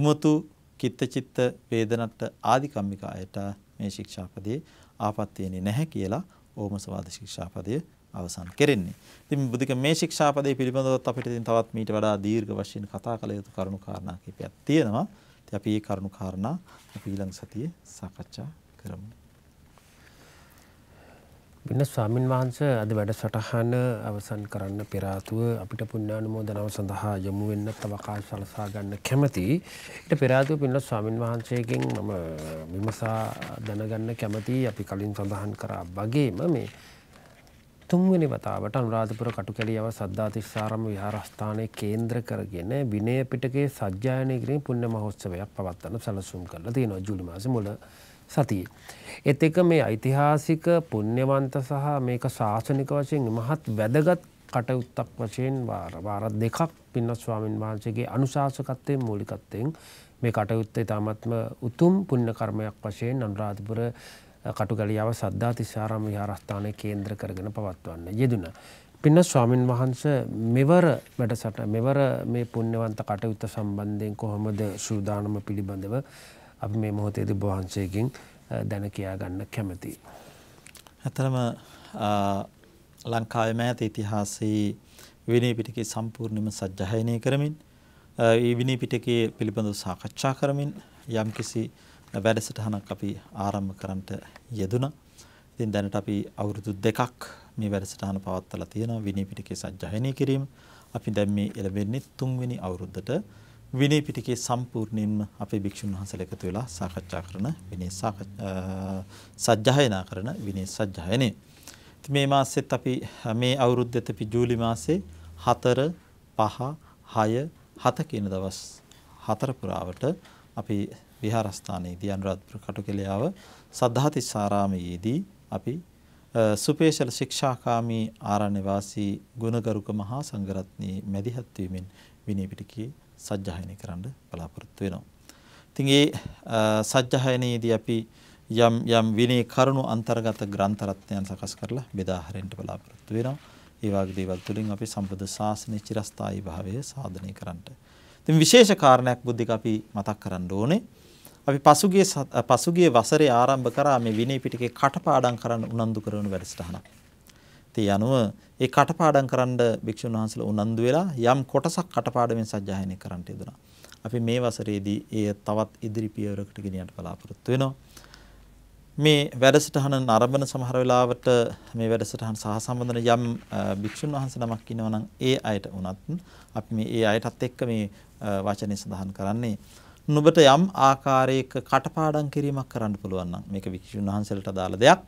උමතු කිත්ත චිත්ත වේදනට ආධිකම්මික අයට මේ ශික්ෂාපදේ ආපත්‍ති වෙන්නේ නැහැ කියලා ඕමසවාද ශික්ෂාපදයේ අවසන් කෙරෙන්නේ. ඉතින් බුදුක මේ ශික්ෂාපදයේ පිළිබඳවත් අපිට ඉතින් තවත් මීට වඩා දීර්ඝ වශයෙන් කතා කළ යුතු කරුණු කාරණා කීපයක් තියෙනවා. ඉතින් අපි මේ කරුණු කාරණා අපි ඊළඟ සතියේ සාකච්ඡා කරමු. බින්න ස්වාමින් වහන්සේ අද වැඩසටහන අවසන් කරන්න පෙර ආතුව අපිට පුණ්‍යානුමෝදනාව සඳහා යොමු වෙන්නත් අවකාශ සලසා ගන්න කැමැතියි. ඊට පෙර ආතුව බින්න ස්වාමින් වහන්සේගෙන් මම විමසා දැනගන්න කැමැතියි අපි කලින් සඳහන් කරා වගේම මේ තුන්වෙනි වතාවට අනුරාධපුර කටුකැලියව සද්ධාතිස්සාරාම විහාරස්ථානයේ කේන්ද්‍ර කරගෙන විනය පිටකයේ සජ්ජායනය කිරීම පුණ්‍ය මහෝත්සවයක් පවත්වන්න සැලසුම් කරලා තියෙනවා ජූලි මාසේ මුල සතියේ. ඒත් එක්ක මේ ඓතිහාසික පුණ්‍යවන්ත සහ මේක ශාසනික වශයෙන් මහත් වැදගත් කටයුත්තක් වශයෙන් වාර වාර දෙකක් පින්වත් ස්වාමින් වහන්සේගේ අනුශාසකත්වයෙන් මූලිකත්වයෙන් මේ කටයුත්තේ තාමත්ම උතුම් පුණ්‍ය කර්මයක් වශයෙන් අනුරාධපුර කටුකැලියව සද්ධාතිස්සාරාම විහාරස්ථානයේ කේන්ද්‍ර කරගෙන පවත්වන්න යෙදුණා. පින්වත් ස්වාමින් වහන්සේ මෙවර වැඩසටහන මෙවර මේ පුණ්‍යවන්ත කටයුත්ත සම්බන්ධයෙන් කොහොමද සූදානම පිළිබඳව අපි මේ මොහොතේදී ඔබ වහන්සේගෙන් දැන කියා ගන්න කැමැතියි. අතරම ලංකාවේ මෑත ඉතිහාසයේ විනය පිටකයේ සම්පූර්ණම සජ්ජායනය කරමින් ඒ විනය පිටකයේ පිළිබඳව සාකච්ඡා කරමින් යම්කිසි වැඩසටහනක් අපි ආරම්භ කරන්නට යෙදුණා. ඉතින් දැනට අපි අවුරුදු දෙකක් මේ වැඩසටහන පවත්වලා තියෙනවා. විනය පිටකයේ සජ්ජායනය කිරීම අපි දැන් මේ එළඹෙන්නේ තුන්වෙනි අවුරුද්දට විනය පිටකයේ සම්පූර්ණයෙන්ම අපේ භික්ෂුන් වහන්සේලා එකතු වෙලා සාකච්ඡා කරන විනය සජ්ජායනා කරන විනය සජ්ජායනය. ඉතින් මේ මාසෙත් අපි මේ අවුරුද්දට අපි ජූලි මාසේ හතර පහ හය හත කියන දවස් හතර පුරාවට අපි විහාරස්ථානයේදී අනුරාධපුර කටුකැලියාව සද්ධාතිස්සාරාමයේදී අපි සුපේශල ශික්ෂාකාමී ආරණ්‍ය වාසී ගුණගරුක මහා සංඝරත්නයේ මැදිහත් වීමෙන් විනය පිටකයේ සජ්ජායනය කරන්න බලාපොරොත්තු වෙනවා. Tingi sajjahayani di api yam yam vini karunu antaragata grantaratnyan sakas karla bidaharenta balaprottu wenawa. ඒ වගේ දේවල් තුලින් අපි සම්බුද්ධ ශාසනයේ චිරස්ථායී භාවය සාධනය කරන්නට. ඉතින් විශේෂ කාරණයක් බුද්ධික අපි මතක් කරන්න ඕනේ. අපි පසුගිය පසුගිය වසරේ ආරම්භ කරා මේ විනය පිටකේ කටපාඩම් කරන්න උනන්දු කරන වැඩසටහනක්. ඉතින් අනුව ඒ කටපාඩම් කරන්න භික්ෂුන් වහන්සේලා උනන්දු වෙලා යම් කොටසක් කටපාඩමෙන් සජ්ජායනය කරන්නට යුතුනා. අපි මේ වසරේදී ඒ තවත් ඉදිරි පියවරකට ගෙන යන්න බලාපොරොත්තු වෙනවා. මේ වැඩසටහන නරඹන සමහර වෙලාවට මේ වැඩසටහන සහ සම්බන්ධන යම් භික්ෂුන් වහන්සේ නමක් ඉන්නවා නම් ඒ අයට උනත් අපි මේ ඒ අයටත් එක්ක මේ වචනේ සඳහන් කරන්නේ නුඹට යම් ආකාරයක කටපාඩම් කිරීමක් කරන්න පුළුවන් නම් මේක භික්ෂුන් වහන්සේලට අදාළ දෙයක්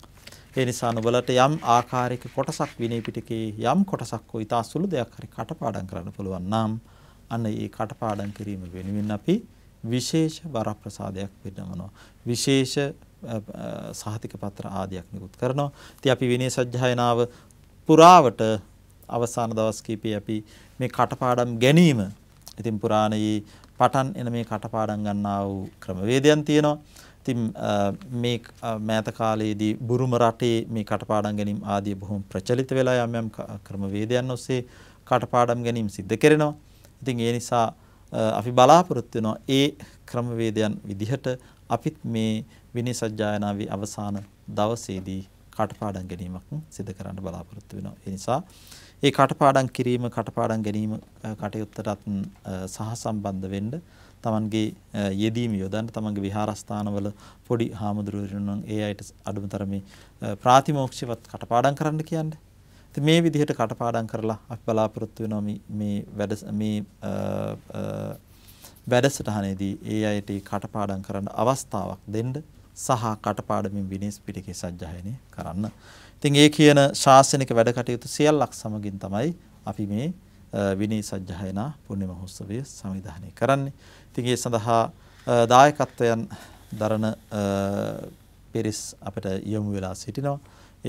ඒ නිසා නුඹලට යම් ආකාරයක කොටසක් විනය පිටකේ යම් කොටසක් ඔය ඉතා සුළු දෙයක් හරි කටපාඩම් කරන්න පුළුවන් නම් අන්න ඒ කටපාඩම් කිරීම වෙනුවෙන් අපි විශේෂ වරප්‍රසාදයක් පෙන්වනවා විශේෂ සහතික පත්‍ර ආදියක් නිකුත් කරනවා. ඉතින් අපි විනය සජ්ජායනාව පුරාවට අවසාන දවස් කීපේ අපි මේ කටපාඩම් ගැනීම. ඉතින් පුරාණයේ පටන් එන මේ කටපාඩම් ගන්නා වූ ක්‍රමවේදයන් තියෙනවා. ඉතින් මේ මෑත කාලයේදී බුරුම රටේ මේ කටපාඩම් ගැනීම ආදී බොහොම ප්‍රචලිත වෙලා යම් යම් ක්‍රමවේදයන් ඔස්සේ කටපාඩම් ගැනීම සිද්ධ කරනවා. ඉතින් ඒ නිසා අපි බලාපොරොත්තු වෙනවා ඒ ක්‍රමවේදයන් විදිහට අපිත් මේ විනය සජ්ජායනාවේ අවසාන දවසේදී කටපාඩම් ගැනීමක් සිදු කරන්න බලාපොරොත්තු වෙනවා. ඒ නිසා මේ කටපාඩම් කිරීම කටපාඩම් ගැනීම කටයුත්තටත් සහසම්බන්ධ වෙන්න තමන්ගේ යෙදීම යොදන්න තමන්ගේ විහාරස්ථානවල පොඩි හාමුදුරුවෝ ඒ අයට අඩුම තරමේ ප්‍රාතිමෝක්ෂවත් කටපාඩම් කරන්න කියන්නේ. ඉතින් මේ විදිහට කටපාඩම් කරලා අපි බලාපොරොත්තු වෙනවා මේ වැඩ මේ වැඩසටහනේදී ඒ අයට කටපාඩම් කරන්න අවස්ථාවක් දෙන්න. සහ කටපාඩමින් විනය පිටකේ සජ්ජායනය කරන්න. ඉතින් ඒ කියන ශාසනික වැඩ කටයුතු සියල්ලක් සමගින් තමයි අපි මේ විනය සජ්ජායනා පුණ්‍ය මහෝත්සවය සංවිධානය කරන්නේ. ඉතින් ඒ සඳහා දායකත්වයන් දරන පිරිස් අපිට යොමු වෙලා සිටිනවා.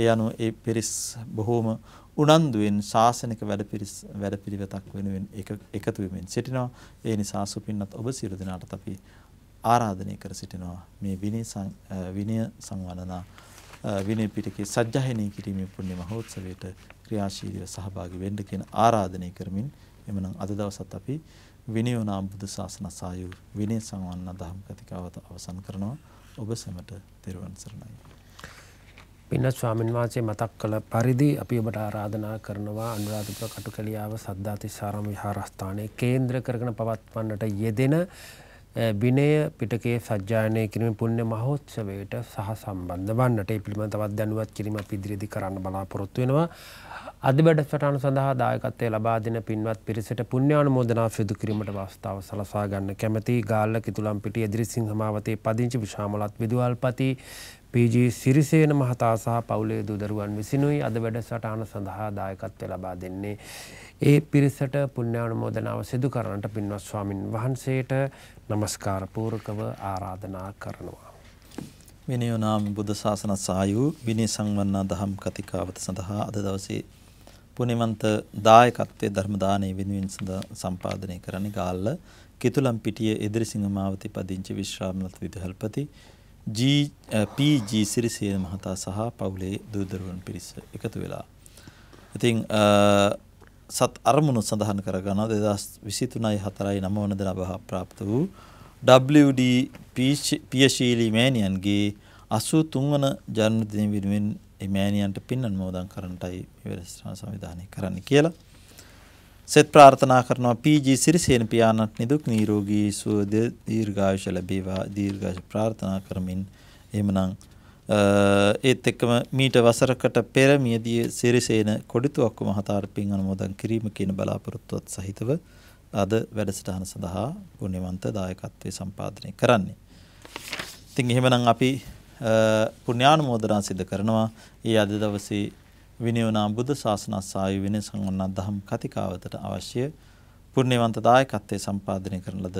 ඒ අනුව ඒ පිරිස් බොහෝම උනන්දුවෙන් ශාසනික වැඩ පිරිස් වැඩපිළිවෙතක් වෙනුවෙන් එකතු වෙමින් සිටිනවා. ඒ නිසා සුපින්නත් ඔබ සියලු දෙනාටත් අපි ආරාධනය කර සිටිනවා මේ විනය විනය සංවර්ධනා විනය පිටකේ සජ්ජායනය කිරීමේ පුණ්‍ය මහෝත්සවයට ක්‍රියාශීලීව සහභාගී වෙන්න කියන ආරාධනය කරමින් එමනම් අද දවසත් අපි විනයෝනාම බුදු ශාසන සායු විනය සංවර්ධනා ධම්ම කතිකාවත අවසන් කරනවා. ඔබ සැමට තෙරුවන් සරණයි. පින්වත් ස්වාමීන් වහන්සේ මතක් කළ පරිදි අපි ඔබට ආරාධනා කරනවා අනුරාධපුර කටුකැලියාව සද්ධාතිස්සාරාම විහාරස්ථානයේ කේන්ද්‍ර කරගෙන පවත්වන්නට යෙදෙන විනය පිටකේ සජ්ජායනය කිරීම පුණ්‍ය මහෝත්සවයට සහ සම්බන්ධ වන්නට ඒ පිළිබඳව තවත් දැනුවත් කිරීම අපි ඉදිරියේදී කරන්න බලාපොරොත්තු වෙනවා. අද වැඩසටහන සඳහා දායකත්වය ලබා දෙන පින්වත් පිරිසට පුණ්‍යානුමෝදනා සිදු කිරීමට අවස්ථාව සලසා ගන්න කැමැතියි ගාල්ල කිතුලම්පිටිය එදිරිසිංහ මාවතේ පදිංචි විශාමලත් විදුහල්පති පී.ජී. සිරිසේන මහතා සහ පවුලේ දූදරුවන් විසිනුයි අද වැඩසටහන සඳහා දායකත්වය ලබා දෙන්නේ. ඒ පිරිසට පුණ්‍යානුමෝදනාව සිදු කරන්නට පින්වත් ස්වාමින් වහන්සේට නමස්කාර පූර්වකව ආරාධනා කරනවා. විනයෝනාම බුද්ධ ශාසන සායු විනය සංවර්ධනා ධම්ම කතිකාවත සඳහා අද දවසේ පුණ්‍යවන්ත දායකත්වයේ ධර්ම දානයේ වෙනුවෙන් සම්පාදනය කරන්නේ ගාල්ල කිතුලම්පිටිය එදිරිසිංහ මාවතේ පදිංචි විශ්‍රාමලත් විදුහල්පති පී.ජී. සිරිසේන මහතා සහ පවුලේ දූදරුවන් පිරිස එකතු වෙලා. ඉතින් සත් අරමුණු සඳහන් කරගන්නවා දෙදාස් විසි තුනයි හතරයි නවය වන දින අභාව ප්‍රාප්ත වූ ඩබ්ලිව් ඩී පියශීලී මෑණියන්ගේ අසූ තුන් වන ජන්මදින වෙනුවෙන් මේ මෑණියන්ට පින් අනුමෝදන් කරන්නටයි මේ වැඩසටහන සංවිධානය කරන්න කියලා. සෙත් ප්‍රාර්ථනා කරනවා පී.ජී. සිරිසේන පියාණන්ට නිදුක් නිරෝගී සුව දීර්ඝායුෂ ලැබේවා දීර්ඝායුෂ ප්‍රාර්ථනා කරමින් එහෙමනම් ඒත් එක්කම මීට වසරකට පෙර මියදී සිරිසේන කොඩිතුවක්ක මහතාට පින් අනුමෝදන් කිරීම කියන බලාපොරොත්තුවත් සහිතව අද වැඩසටහන සඳහා පුණ්‍යවන්ත දායකත්වයේ සම්පාදනය කරන්නේ. ඉතින් එහෙමනම් අපි පුණ්‍යානුමෝදනා සිදු කරනවා. ඊ අද දවසේ විනයෝනාම බුද්ධ ශාසන සායු විනය සංවර්ධනා ධම්ම කතිකාවතට අවශ්‍ය පුණ්‍යවන්ත දායකත්වයේ සම්පාදනය කරන ලද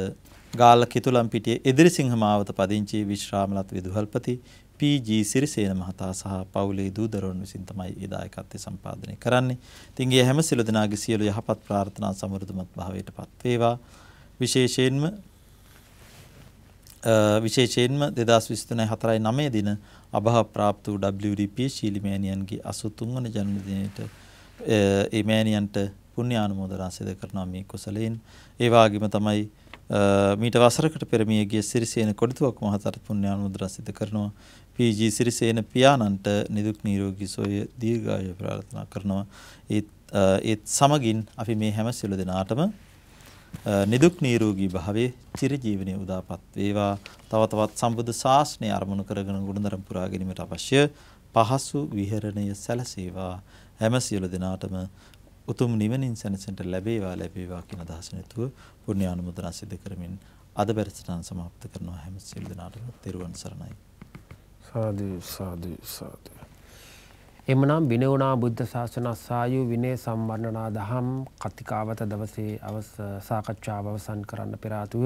ගාල්ල කිතුලම්පිටියේ එදිරිසිංහ මාවත පදිංචි විශ්‍රාමලත් විදුහල්පති පී.ජී. සිරිසේන මහතා සහ පවුලේ දූදරුවන් විසින් තමයි ඒ දායකත්වය සම්පාදනය කරන්නේ. ඉතින් ඒ හැම සිළු දෙනාගේ සියලු යහපත් ප්‍රාර්ථනා සමෘද්ධිමත් භාවයටපත් වේවා. විශේෂයෙන්ම විශේෂයෙන්ම දෙදාස් විසිතුනයි හතරයි නවයයි දින අභහ ප්‍රාප්ත වූ ඩබ්ලිව් ඩී පී ශීලමෑණියන්ගේ අසූ තුන්වන වෙනි ජන්මදිනයේට ඒ මෑණියන්ට පුණ්‍ය ආනුමෝදනා සිදු කරනවා මේ කුසලයෙන්. ඒ වගේම තමයි මීට වසරකට පෙර මියගිය සිරිසේන කොඩිතුවක් මහතාට පුණ්‍ය ආනුමෝදනා සිදු කරනවා. පී ජී සිරිසේන පියාණන්ට නිදුක් නිරෝගී සුවය දීර්ඝායු ප්‍රාර්ථනා කරනවා. ඒත් ඒත් සමගින් අපි මේ හැම සිළු දෙනාටම නිදුක් නිරෝගී භාවයේ චිරජීවනයේ උදාපත් වේවා. තව තවත් සම්බුද්ධ ශාස්ත්‍රය අරමුණු කරගෙන ගුණධර්ම පුරා ගැනීමට අවශ්‍ය පහසු විහරණය සැලසේවා. හැම සියලු දෙනාටම උතුම් නිවනින් සැනසෙන්නට ලැබේවා ලැබේවා කියන අදහසෙනුතුව පුණ්‍ය ආනුමෝදනා සිදු කරමින් අද වැඩසටහන સમાප්ත කරනවා. හැම සියලු දෙනාටම තෙරුවන් සරණයි. සාදු සාදු සාදු. එමනම් විනෝනා බුද්ධ ශාසන සායු විනය සම්වර්ණනා දහම් කතිකාවත දවසේ අවස සාකච්ඡාව අවසන් කරන්න පෙර ආතුව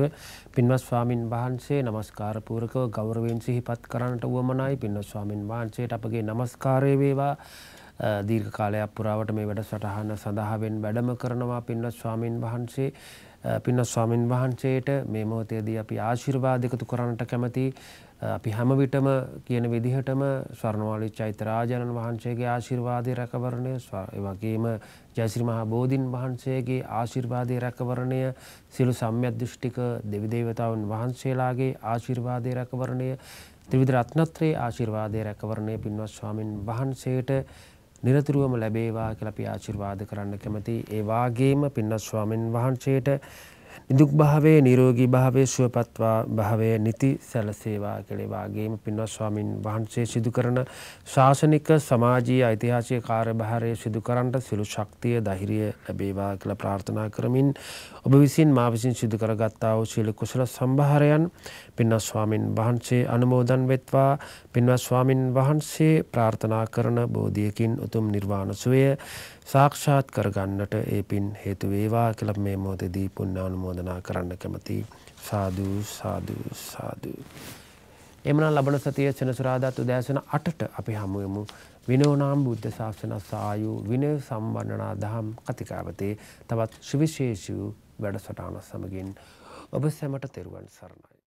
පින්වත් ස්වාමින් වහන්සේ নমස්කාර පූර්වකව ගෞරවයෙන් සිහිපත් කරන්නට උවමනායි. පින්වත් ස්වාමින් වහන්සේට අපගේ নমස්කාරය වේවා. දීර්ඝ කාලයක් පුරාවට මේ වැඩසටහන සඳහාවෙන් වැඩම කරනවා පින්වත් ස්වාමින් වහන්සේ. පින්වත් ස්වාමින් වහන්සේට මේ මොහොතේදී අපි ආශිර්වාද එකතු කරන්නට කැමැති. අපි හැම විටම කියන විදිහටම ස්වර්ණමාලි චෛත්‍යරාජනන් වහන්සේගේ ආශිර්වාදයේ රැකවරණය, ඒ වගේම ජයසිරි මහ බෝධින් වහන්සේගේ ආශිර්වාදයේ රැකවරණය, සිළු සම්්‍යද්දෘෂ්ටික දෙවි දේවතාවුන් වහන්සේලාගේ ආශිර්වාදයේ රැකවරණය, ත්‍රිවිධ රත්නත්‍රයේ ආශිර්වාදයේ රැකවරණය පින්වත් ස්වාමින් වහන්සේට නිරතුරුවම ලැබේවා කියලා අපි ආශිර්වාද කරන්න කැමැති. ඒ වගේම පින්වත් ස්වාමින් වහන්සේට නිදුක් භාවයේ නිරෝගී භාවයේ සුවපත් භාවයේ නිති සැලසේවා කියලා වාගේම පින්වත් ස්වාමින් වහන්සේ සිදු කරන ශාසනික සමාජීය ඓතිහාසික කාර්යභාරය සිදු කරන්නට සිළු ශක්තිය ධෛර්යය ලැබේවා කියලා ප්‍රාර්ථනා කරමින් ඔබ විසින් මා විසින් සිදු කරගත්තා වූ සීල කුසල සම්භාරයන් පින්වත් ස්වාමින් වහන්සේ අනුමෝදන් වෙත්වා. පින්වත් ස්වාමින් වහන්සේ ප්‍රාර්ථනා කරන බෝධියකින් උතුම් නිර්වාණ සුවය සාක්ෂාත් කරගන්නට ඒ පින් හේතු වේවා කියලා මේ මොහොතේදී පුණ්‍ය ආනුමෝදනා කරන්න කැමැති. සාදු සාදු සාදු. එමනම් ලබන සතියේ සෙනසුරාදා උදෑසන අටට අපි හමු වෙමු. විනෝනාම් බුද්ධ ශාසන සායු විනය සම්වර්ණනා දහම් කතිකාවතේ තවත් සුවිශේෂී වැඩසටහන සමගින් ඔබ සැමට තෙරුවන් සරණයි.